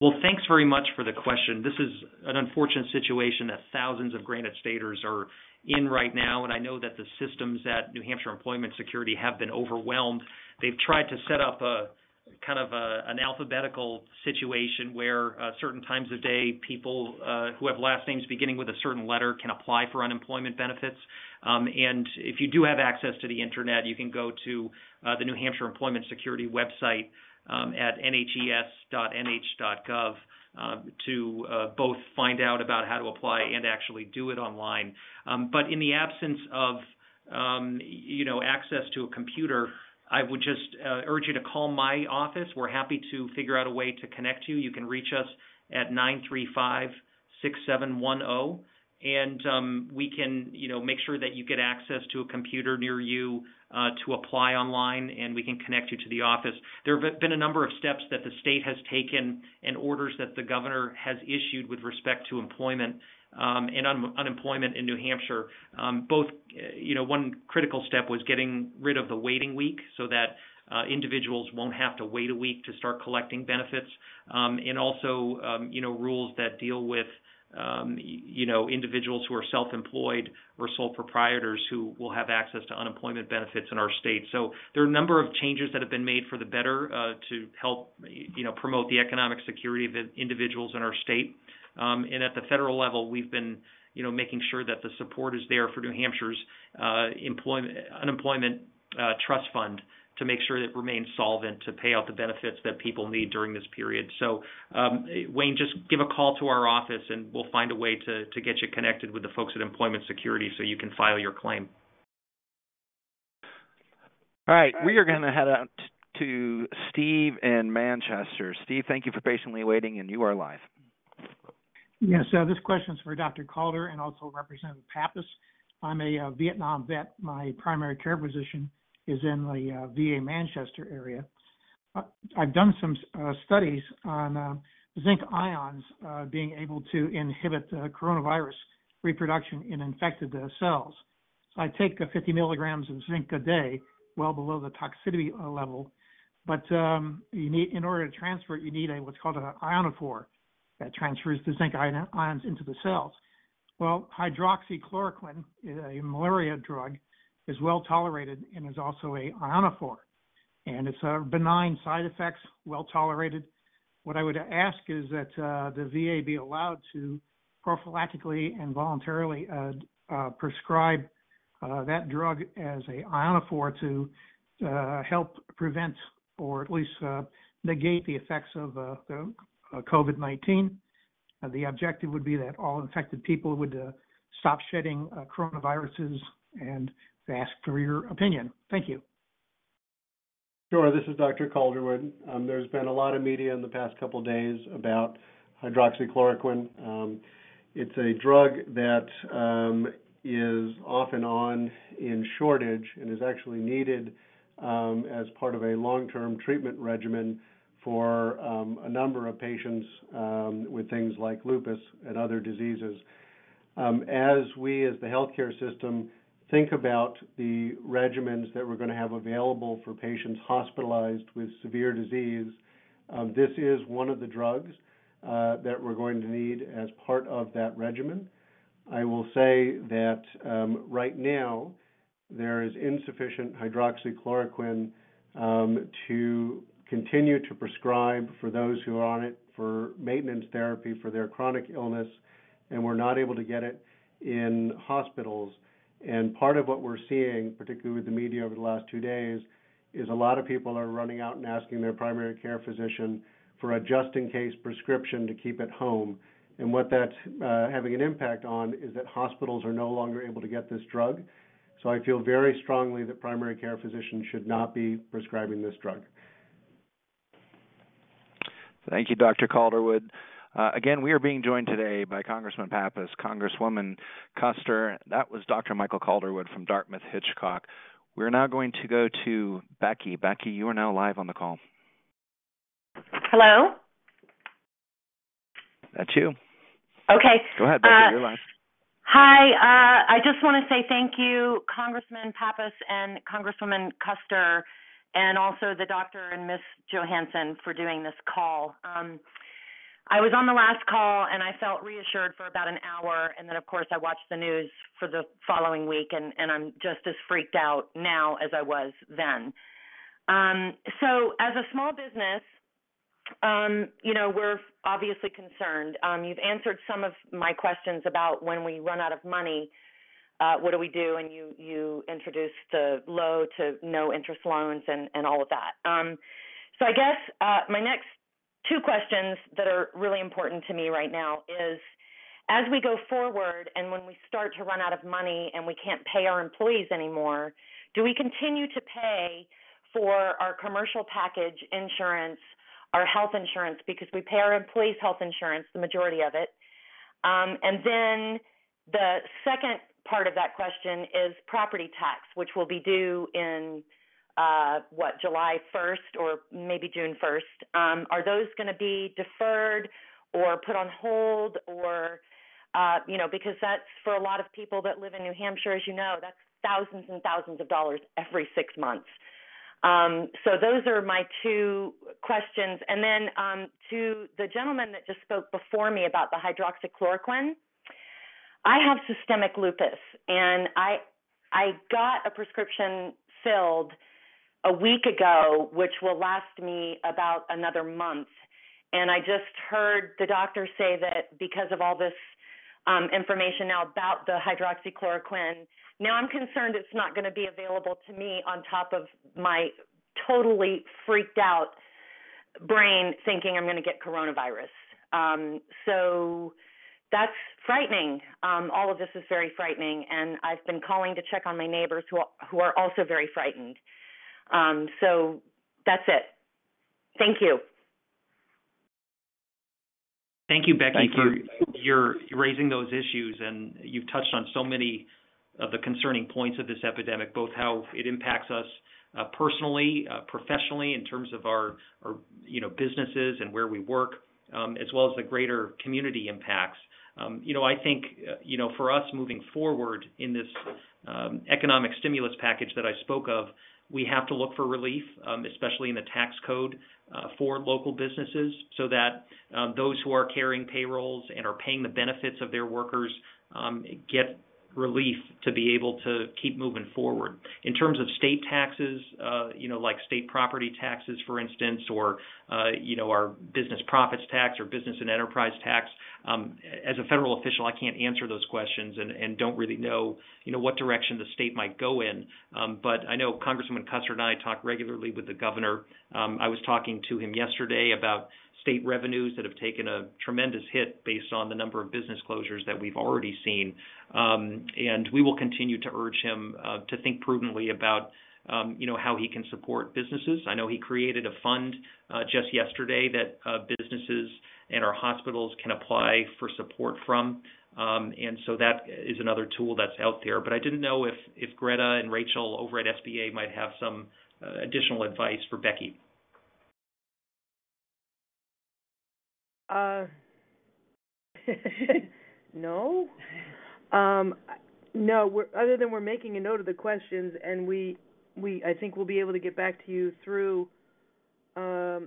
Well, thanks very much for the question. This is an unfortunate situation that thousands of Granite Staters are in right now, and I know that the systems at New Hampshire Employment Security have been overwhelmed. They've tried to set up a kind of an alphabetical situation where certain times of day people who have last names beginning with a certain letter can apply for unemployment benefits. And if you do have access to the internet, you can go to the New Hampshire Employment Security website at nhes.nh.gov to both find out about how to apply and actually do it online. But in the absence of access to a computer, I would just urge you to call my office. We're happy to figure out a way to connect you. You can reach us at 935-6710, and we can make sure that you get access to a computer near you to apply online, and we can connect you to the office. There have been a number of steps that the state has taken and orders that the governor has issued with respect to employment and unemployment in New Hampshire. One critical step was getting rid of the waiting week so that individuals won't have to wait a week to start collecting benefits, and also, rules that deal with individuals who are self-employed or sole proprietors who will have access to unemployment benefits in our state. So there are a number of changes that have been made for the better to help, promote the economic security of individuals in our state. And at the federal level, we've been, making sure that the support is there for New Hampshire's unemployment trust fund to make sure that it remains solvent to pay out the benefits that people need during this period. So, Wayne, just give a call to our office, and we'll find a way to get you connected with the folks at Employment Security so you can file your claim. All right. We are going to head out to Steve in Manchester. Steve, thank you for patiently waiting, and you are live. Yes, this question is for Dr. Calder and also Representative Pappas. I'm a Vietnam vet. My primary care physician is in the VA Manchester area. I've done some studies on zinc ions being able to inhibit coronavirus reproduction in infected cells. So I take 50 milligrams of zinc a day, well below the toxicity level. But in order to transfer it, you need what's called an ionophore that transfers the zinc ions into the cells. Well, hydroxychloroquine, a malaria drug, is well tolerated and is also a ionophore. And it's a benign side effects, well tolerated. What I would ask is that the VA be allowed to prophylactically and voluntarily prescribe that drug as a ionophore to help prevent or at least negate the effects of the COVID-19. The objective would be that all infected people would stop shedding coronaviruses, and ask for your opinion. Thank you. Sure. This is Dr. Calderwood. There's been a lot of media in the past couple of days about hydroxychloroquine. It's a drug that is off and on in shortage and is actually needed as part of a long-term treatment regimen for a number of patients with things like lupus and other diseases. As we, as the healthcare system, think about the regimens that we're going to have available for patients hospitalized with severe disease, this is one of the drugs that we're going to need as part of that regimen. I will say that right now there is insufficient hydroxychloroquine to continue to prescribe for those who are on it for maintenance therapy for their chronic illness, and we're not able to get it in hospitals. And part of what we're seeing, particularly with the media over the last 2 days, is a lot of people are running out and asking their primary care physician for a just-in-case prescription to keep at home. And what that's having an impact on is that hospitals are no longer able to get this drug. So I feel very strongly that primary care physicians should not be prescribing this drug. Thank you, Dr. Calderwood. Again, we are being joined today by Congressman Pappas, Congresswoman Kuster. That was Dr. Michael Calderwood from Dartmouth-Hitchcock. We're now going to go to Becky. Becky, you are now live on the call. Hello? That's you. Okay. Go ahead, Becky. You're live. Hi. I just want to say thank you, Congressman Pappas and Congresswoman Kuster, and also the doctor and Ms. Johansson for doing this call. I was on the last call, and I felt reassured for about an hour, and then, of course, I watched the news for the following week, and I'm just as freaked out now as I was then. So as a small business, we're obviously concerned. You've answered some of my questions about when we run out of money, what do we do? And you introduced the low to no interest loans and all of that. So I guess my next two questions that are really important to me right now is, as we go forward and when we start to run out of money and we can't pay our employees anymore, do we continue to pay for our commercial package insurance, our health insurance, because we pay our employees health insurance, the majority of it. And then the second part of that question is property tax, which will be due in, July 1st or maybe June 1st. Are those going to be deferred or put on hold or, because that's for a lot of people that live in New Hampshire, as you know, that's thousands and thousands of dollars every 6 months. So those are my two questions. And then to the gentleman that just spoke before me about the hydroxychloroquine, I have systemic lupus, and I got a prescription filled a week ago, which will last me about another month. And I just heard the doctor say that because of all this information now about the hydroxychloroquine, now I'm concerned it's not going to be available to me on top of my totally freaked out brain thinking I'm going to get coronavirus. So that's frightening. All of this is very frightening. And I've been calling to check on my neighbors who are also very frightened. So that's it. Thank you. Thank you, Becky, for your raising those issues. And you've touched on so many of the concerning points of this epidemic, both how it impacts us personally, professionally, in terms of our businesses and where we work, as well as the greater community impacts. I think, for us moving forward in this economic stimulus package that I spoke of, we have to look for relief, especially in the tax code for local businesses, so that those who are carrying payrolls and are paying the benefits of their workers get relief to be able to keep moving forward. In terms of state taxes, like state property taxes, for instance, or, our business profits tax or business and enterprise tax, as a federal official, I can't answer those questions and don't really know, what direction the state might go in. But I know Congresswoman Kuster and I talk regularly with the governor. I was talking to him yesterday about state revenues that have taken a tremendous hit based on the number of business closures that we've already seen. And we will continue to urge him to think prudently about how he can support businesses. I know he created a fund just yesterday that businesses and our hospitals can apply for support from. And so that is another tool that's out there. But I didn't know if Greta and Rachel over at SBA might have some additional advice for Becky. No. No, other than we're making a note of the questions, and we I think we'll be able to get back to you through our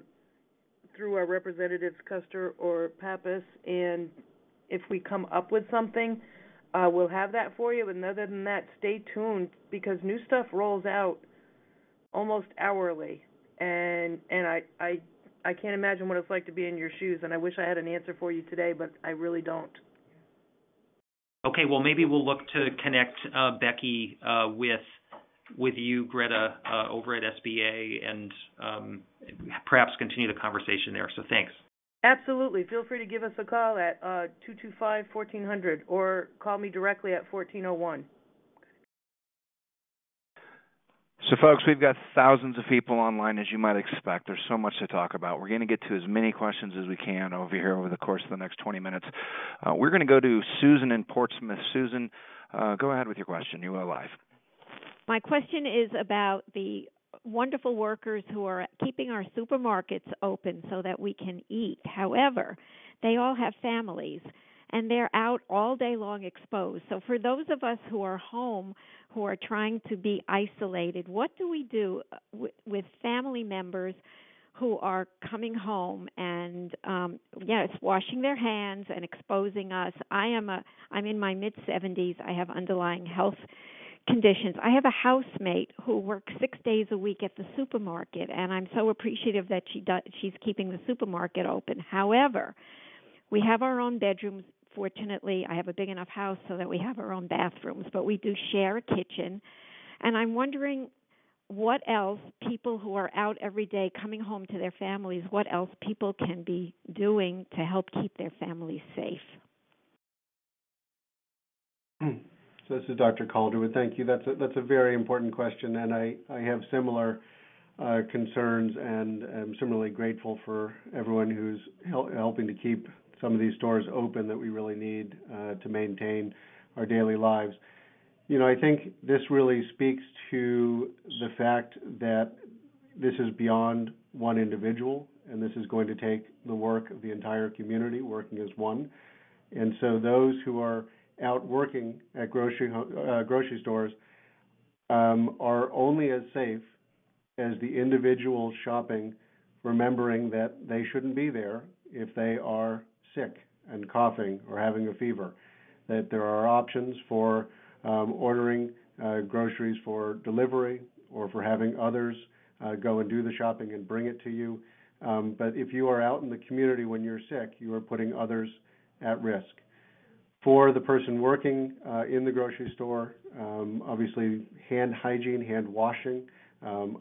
representatives, Kuster or Pappas, and if we come up with something, we'll have that for you. But other than that, stay tuned, because new stuff rolls out almost hourly. and I can't imagine what it's like to be in your shoes, and I wish I had an answer for you today, but I really don't. Okay, well, maybe we'll look to connect Becky with you, Greta, over at SBA, and perhaps continue the conversation there. So thanks. Absolutely. Feel free to give us a call at 225-1400 or call me directly at 1401. So, folks, we've got thousands of people online, as you might expect. There's so much to talk about. We're going to get to as many questions as we can over here over the course of the next 20 minutes. We're going to go to Susan in Portsmouth. Susan, go ahead with your question. You are live. My question is about the wonderful workers who are keeping our supermarkets open so that we can eat. However, they all have families, and they're out all day long exposed. So for those of us who are home, who are trying to be isolated, what do we do with family members who are coming home and, it's washing their hands and exposing us? I'm in my mid-70s. I have underlying health conditions. I have a housemate who works 6 days a week at the supermarket, and I'm so appreciative that she's keeping the supermarket open. However, we have our own bedrooms. Fortunately, I have a big enough house so that we have our own bathrooms, but we do share a kitchen. And I'm wondering what else people who are out every day coming home to their families, what else people can be doing to help keep their families safe. So this is Dr. Calderwood. Thank you. That's a very important question, and I have similar concerns, and am similarly grateful for everyone who's helping to keep some of these stores open that we really need to maintain our daily lives. You know, I think this really speaks to the fact that this is beyond one individual, and this is going to take the work of the entire community working as one. And so those who are out working at grocery stores are only as safe as the individual shopping, remembering that they shouldn't be there if they are sick and coughing or having a fever, that there are options for ordering groceries for delivery or for having others go and do the shopping and bring it to you. But if you are out in the community when you're sick, you are putting others at risk. For the person working in the grocery store, obviously hand hygiene, hand washing,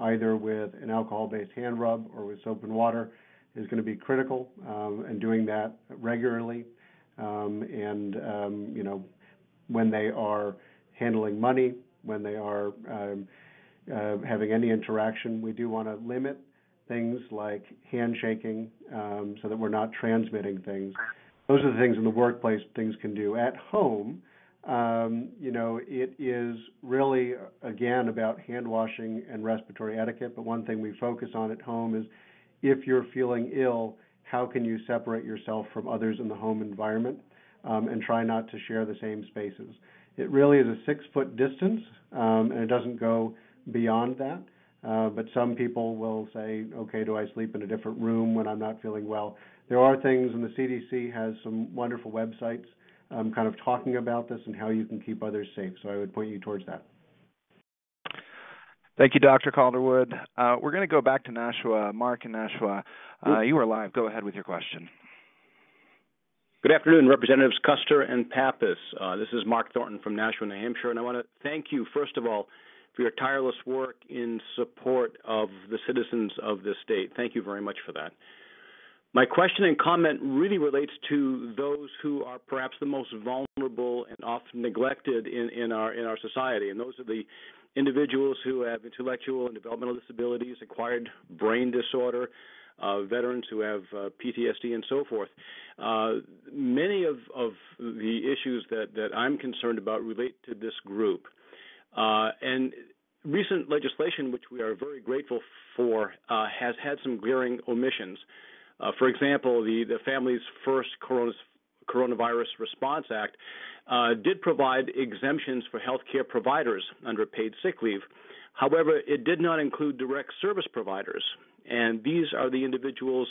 either with an alcohol-based hand rub or with soap and water, is going to be critical, and doing that regularly. When they are handling money, when they are having any interaction, we do want to limit things like handshaking so that we're not transmitting things. Those are the things in the workplace things can do. At home, it is really, again, about hand washing and respiratory etiquette, but one thing we focus on at home is if you're feeling ill, how can you separate yourself from others in the home environment and try not to share the same spaces? It really is a 6-foot distance, and it doesn't go beyond that, but some people will say, okay, do I sleep in a different room when I'm not feeling well? There are things, and the CDC has some wonderful websites kind of talking about this and how you can keep others safe. So I would point you towards that. Thank you, Dr. Calderwood. We're going to go back to Nashua. Mark in Nashua, you are live. Go ahead with your question. Good afternoon, Representatives Kuster and Pappas. This is Mark Thornton from Nashua, New Hampshire, and I want to thank you, first of all, for your tireless work in support of the citizens of this state. Thank you very much for that. My question and comment really relates to those who are perhaps the most vulnerable and often neglected in our society, and those are the individuals who have intellectual and developmental disabilities, acquired brain disorder, veterans who have PTSD, and so forth. Many of the issues that I'm concerned about relate to this group. And recent legislation, which we are very grateful for, has had some glaring omissions. For example, the Families First Coronavirus Response Act did provide exemptions for health care providers under paid sick leave. However, it did not include direct service providers, and these are the individuals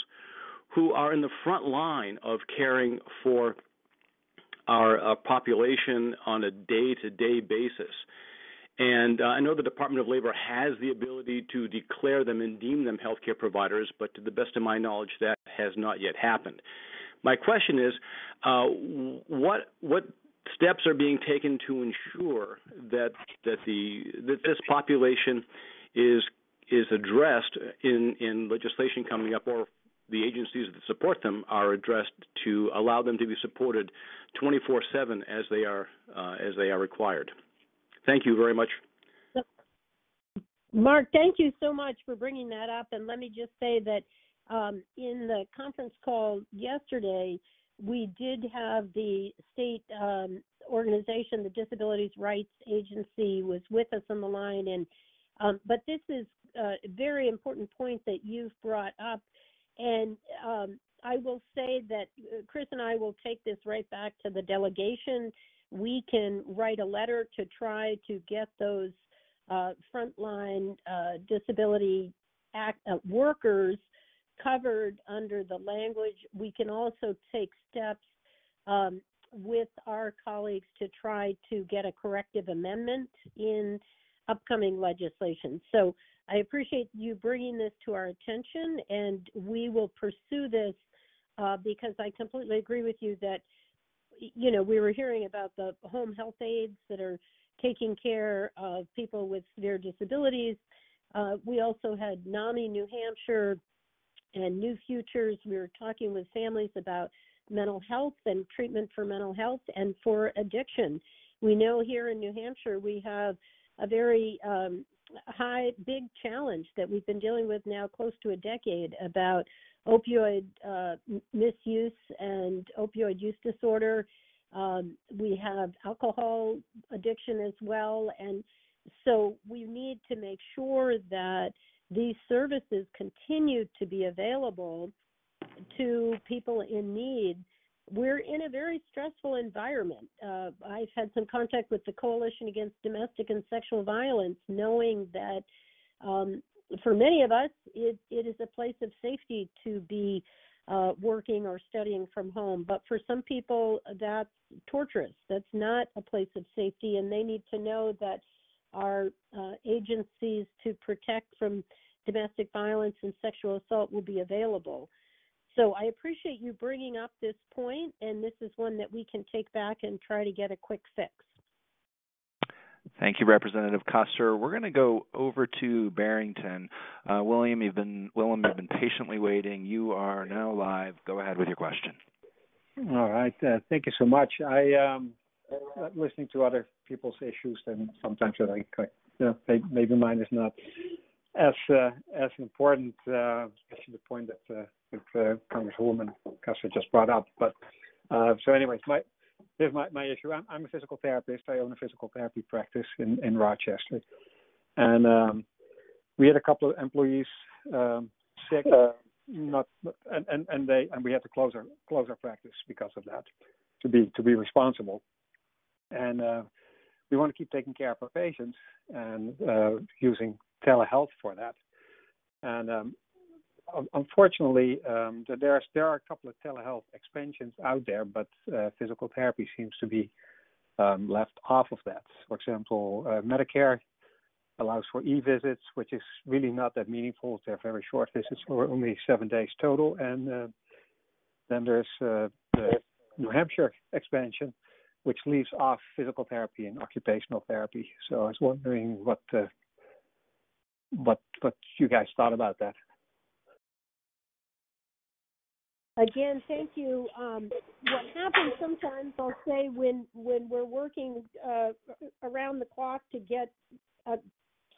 who are in the front line of caring for our population on a day-to-day basis. And I know the Department of Labor has the ability to declare them and deem them healthcare providers, but to the best of my knowledge, that has not yet happened. My question is, what steps are being taken to ensure that this population is addressed in legislation coming up, or the agencies that support them are addressed to allow them to be supported 24/7 as they are required? Thank you very much. Mark, thank you so much for bringing that up. And let me just say that in the conference call yesterday, we did have the state organization, the Disabilities Rights Agency, was with us on the line. And but this is a very important point that you've brought up. And I will say that Chris and I will take this right back to the delegation. We can write a letter to try to get those frontline disability workers covered under the language. We can also take steps with our colleagues to try to get a corrective amendment in upcoming legislation. So I appreciate you bringing this to our attention, and we will pursue this because I completely agree with you that, you know, we were hearing about the home health aides that are taking care of people with severe disabilities. We also had NAMI New Hampshire and New Futures. We were talking with families about mental health and treatment for mental health and for addiction. We know here in New Hampshire we have a very high, big challenge that we've been dealing with now close to a decade about opioid misuse and opioid use disorder. We have alcohol addiction as well. And so we need to make sure that these services continue to be available to people in need. We're in a very stressful environment. I've had some contact with the Coalition Against Domestic and Sexual Violence, knowing that for many of us, it is a place of safety to be working or studying from home. But for some people, that's torturous. That's not a place of safety, and they need to know that our agencies to protect from domestic violence and sexual assault will be available. So I appreciate you bringing up this point, and this is one that we can take back and try to get a quick fix. Thank you, Representative Kuster. We're going to go over to Barrington. Willem, you've been patiently waiting. You are now live. Go ahead with your question. All right. Thank you so much. I listening to other people's issues, and sometimes maybe mine is not as important as the point that Congresswoman Kuster just brought up. But so, anyways, here's my issue. I'm a physical therapist. I own a physical therapy practice in Rochester, and we had a couple of employees sick, we had to close our practice because of that, to be responsible, and we want to keep taking care of our patients and using telehealth for that. And unfortunately, there are a couple of telehealth expansions out there, but physical therapy seems to be left off of that. For example, Medicare allows for e-visits, which is really not that meaningful. They're very short visits, for only 7 days total. And then there's the New Hampshire expansion, which leaves off physical therapy and occupational therapy. So I was wondering what you guys thought about that. Again, thank you. What happens sometimes, I'll say, when we're working around the clock to get a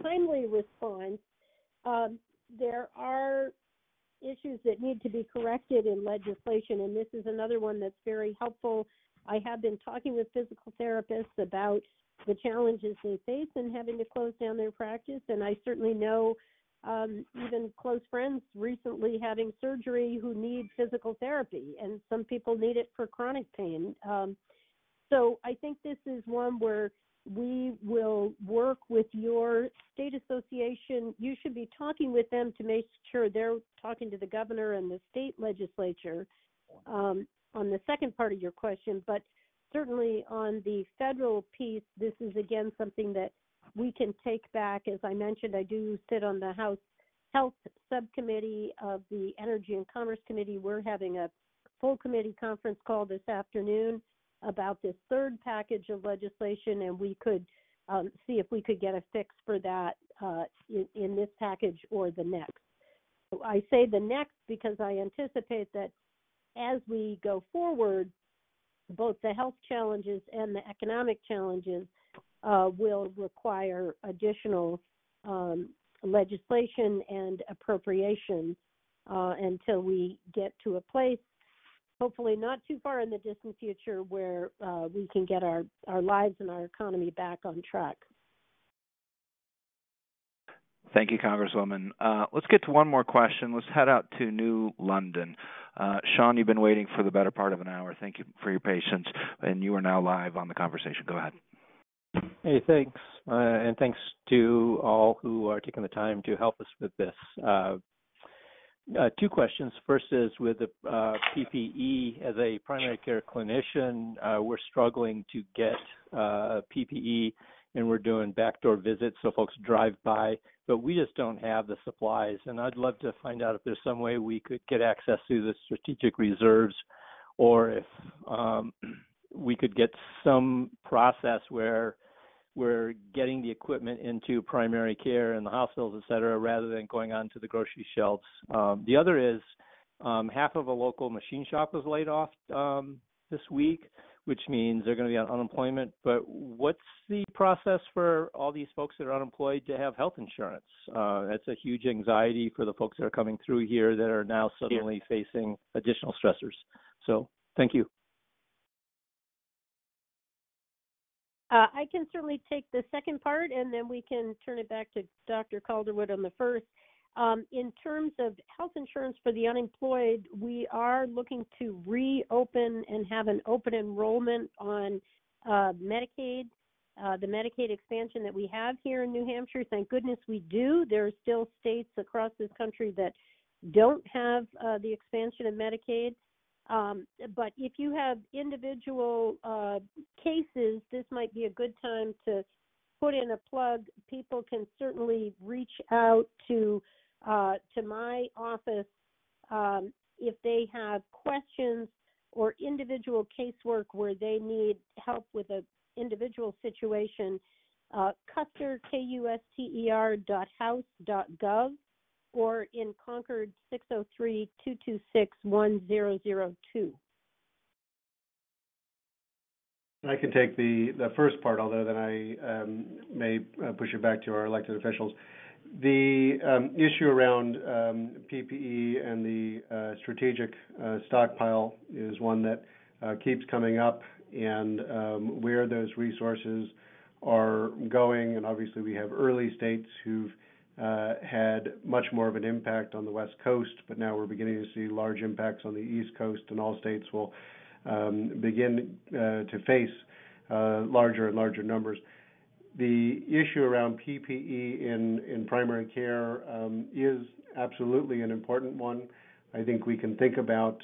timely response, there are issues that need to be corrected in legislation, and this is another one that's very helpful. I have been talking with physical therapists about the challenges they face in having to close down their practice, and I certainly know even close friends recently having surgery who need physical therapy, and some people need it for chronic pain. So I think this is one where we will work with your state association. You should be talking with them to make sure they're talking to the governor and the state legislature on the second part of your question, but certainly on the federal piece, this is, again, something that we can take back. As I mentioned, I do sit on the House Health Subcommittee of the Energy and Commerce Committee. We're having a full committee conference call this afternoon about this third package of legislation, and we could see if we could get a fix for that in this package or the next. So I say the next because I anticipate that as we go forward, both the health challenges and the economic challenges will require additional legislation and appropriation until we get to a place, hopefully not too far in the distant future, where we can get our lives and our economy back on track. Thank you, Congresswoman. Let's get to one more question. Let's head out to New London. Sean, you've been waiting for the better part of an hour. Thank you for your patience, and you are now live on the conversation. Go ahead. Hey, thanks. And thanks to all who are taking the time to help us with this. Two questions. First is with the PPE. As a primary care clinician, we're struggling to get PPE, and we're doing backdoor visits, so folks drive by, but we just don't have the supplies. And I'd love to find out if there's some way we could get access to the strategic reserves, or if we could get some process where we're getting the equipment into primary care and the hospitals, et cetera, rather than going on to the grocery shelves. The other is half of a local machine shop was laid off this week, which means they're going to be on unemployment. But what's the process for all these folks that are unemployed to have health insurance? That's a huge anxiety for the folks that are coming through here that are now suddenly facing additional stressors. So thank you. I can certainly take the second part, and then we can turn it back to Dr. Calderwood on the first. In terms of health insurance for the unemployed, we are looking to reopen and have an open enrollment on Medicaid, the Medicaid expansion that we have here in New Hampshire. Thank goodness we do. There are still states across this country that don't have the expansion of Medicaid. But if you have individual cases, this might be a good time to put in a plug. People can certainly reach out to my office if they have questions or individual casework where they need help with an individual situation. Kuster, KUSTER.house.gov, or in Concord, 603-226-1002. I can take the first part, although then I may push it back to our elected officials. The issue around PPE and the strategic stockpile is one that keeps coming up, and where those resources are going. And obviously we have early states who've had much more of an impact on the West Coast, but now we're beginning to see large impacts on the East Coast, and all states will begin to face larger and larger numbers. The issue around PPE in primary care is absolutely an important one. I think we can think about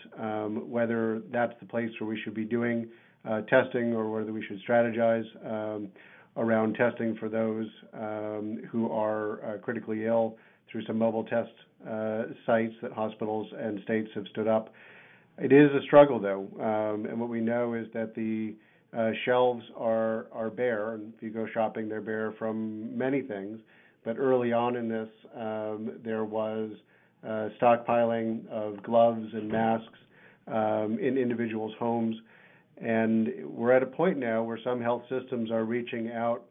whether that's the place where we should be doing testing, or whether we should strategize around testing for those who are critically ill through some mobile test sites that hospitals and states have stood up. It is a struggle, though, and what we know is that the shelves are bare, and if you go shopping, they're bare from many things. But early on in this, there was stockpiling of gloves and masks in individuals' homes. And we're at a point now where some health systems are reaching out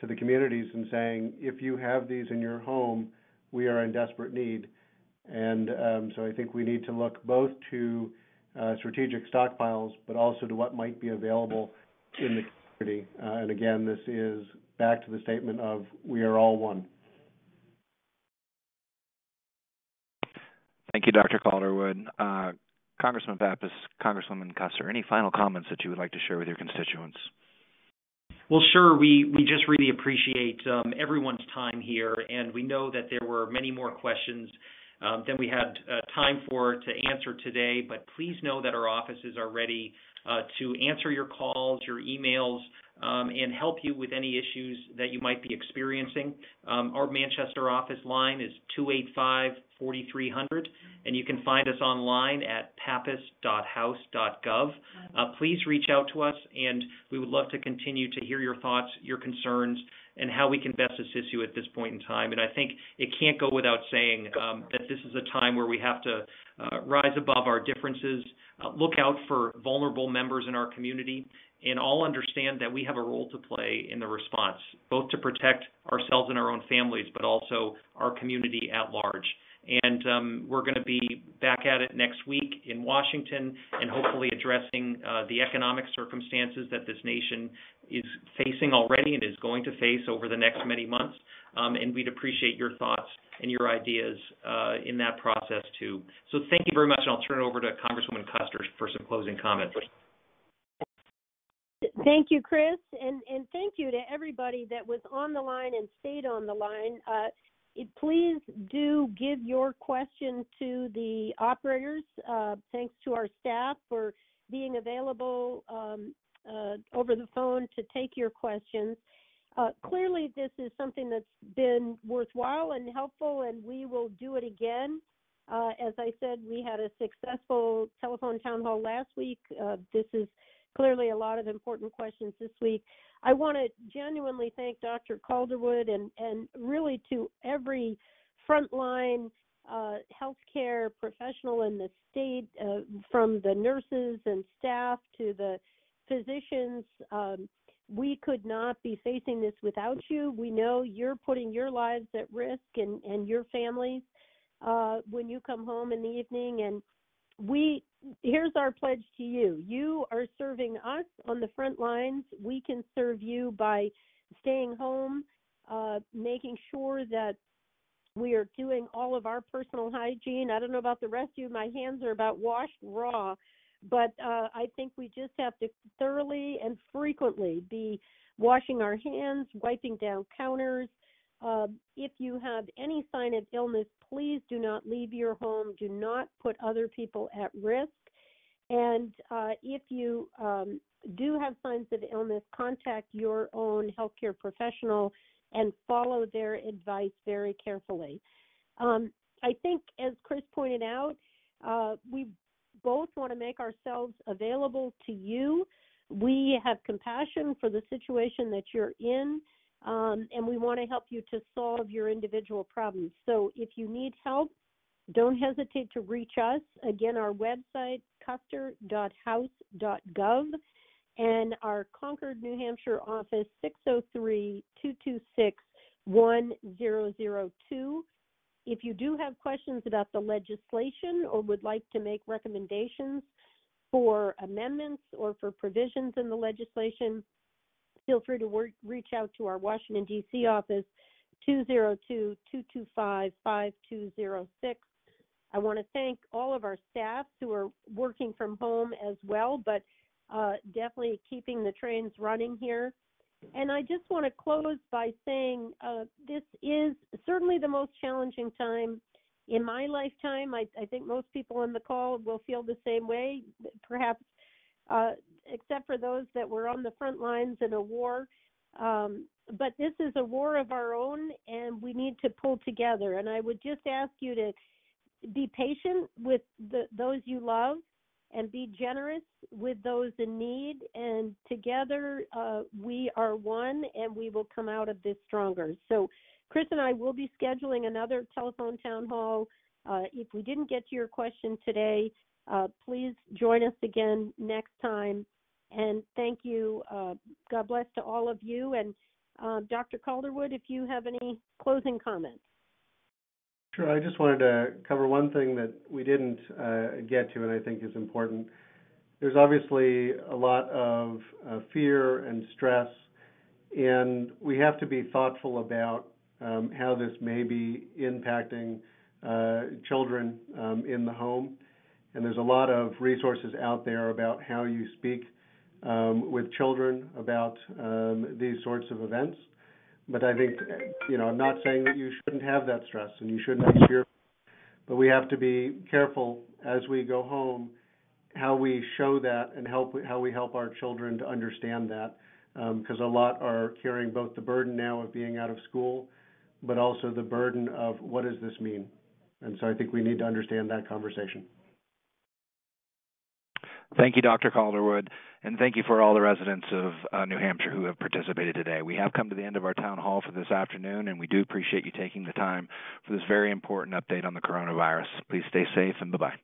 to the communities and saying, if you have these in your home, we are in desperate need. And so I think we need to look both to strategic stockpiles, but also to what might be available in the community. And again, this is back to the statement of we are all one. Thank you, Dr. Calderwood. Congressman Pappas, Congresswoman Kuster, any final comments that you would like to share with your constituents? Well, sure. We just really appreciate everyone's time here, and we know that there were many more questions than we had time for to answer today, but please know that our offices are ready to answer your calls, your emails, and help you with any issues that you might be experiencing. Our Manchester office line is 285-4300, and you can find us online at pappas.house.gov. Please reach out to us, and we would love to continue to hear your thoughts, your concerns, and how we can best assist you at this point in time. And I think it can't go without saying that this is a time where we have to rise above our differences, look out for vulnerable members in our community, and all understand that we have a role to play in the response, both to protect ourselves and our own families, but also our community at large. And we're going to be back at it next week in Washington and hopefully addressing the economic circumstances that this nation is facing already and is going to face over the next many months. And we'd appreciate your thoughts and your ideas in that process, too. So thank you very much, and I'll turn it over to Congresswoman Kuster for some closing comments. Thank you, Chris, and thank you to everybody that was on the line and stayed on the line. Please do give your question to the operators. Thanks to our staff for being available over the phone to take your questions. Clearly, this is something that's been worthwhile and helpful, and we will do it again. As I said, we had a successful telephone town hall last week. This is clearly a lot of important questions this week. I want to genuinely thank Dr. Calderwood and really to every frontline healthcare professional in the state, from the nurses and staff to the physicians. We could not be facing this without you. We know you're putting your lives at risk and your families when you come home in the evening. And here's our pledge to you. You are serving us on the front lines. We can serve you by staying home, making sure that we are doing all of our personal hygiene. I don't know about the rest of you. My hands are about washed raw, but I think we just have to thoroughly and frequently be washing our hands, wiping down counters. If you have any sign of illness, please do not leave your home. Do not put other people at risk. And if you do have signs of illness, contact your own healthcare professional and follow their advice very carefully. I think, as Chris pointed out, we both want to make ourselves available to you. We have compassion for the situation that you're in. And we want to help you to solve your individual problems. So if you need help, don't hesitate to reach us. Again, our website, custer.house.gov, and our Concord, New Hampshire office, 603-226-1002. If you do have questions about the legislation or would like to make recommendations for amendments or for provisions in the legislation, feel free to reach out to our Washington, D.C. office, 202-225-5206. I want to thank all of our staff who are working from home as well, but definitely keeping the trains running here. And I just want to close by saying this is certainly the most challenging time in my lifetime. I think most people on the call will feel the same way, perhaps except for those that were on the front lines in a war. But this is a war of our own, and we need to pull together. And I would just ask you to be patient with those you love and be generous with those in need. And together we are one, and we will come out of this stronger. So Chris and I will be scheduling another telephone town hall. If we didn't get to your question today, please join us again next time, and thank you. God bless to all of you. And Dr. Calderwood, if you have any closing comments. Sure. I just wanted to cover one thing that we didn't get to and I think is important. There's obviously a lot of fear and stress, and we have to be thoughtful about how this may be impacting children in the home. And there's a lot of resources out there about how you speak with children about these sorts of events. But I think, I'm not saying that you shouldn't have that stress and you shouldn't be fearful. But we have to be careful as we go home how we show that and how we help our children to understand that because a lot are carrying both the burden now of being out of school, but also the burden of what does this mean? And so I think we need to understand that conversation. Thank you, Dr. Calderwood, and thank you for all the residents of New Hampshire who have participated today. We have come to the end of our town hall for this afternoon, and we do appreciate you taking the time for this very important update on the coronavirus. Please stay safe, and bye-bye.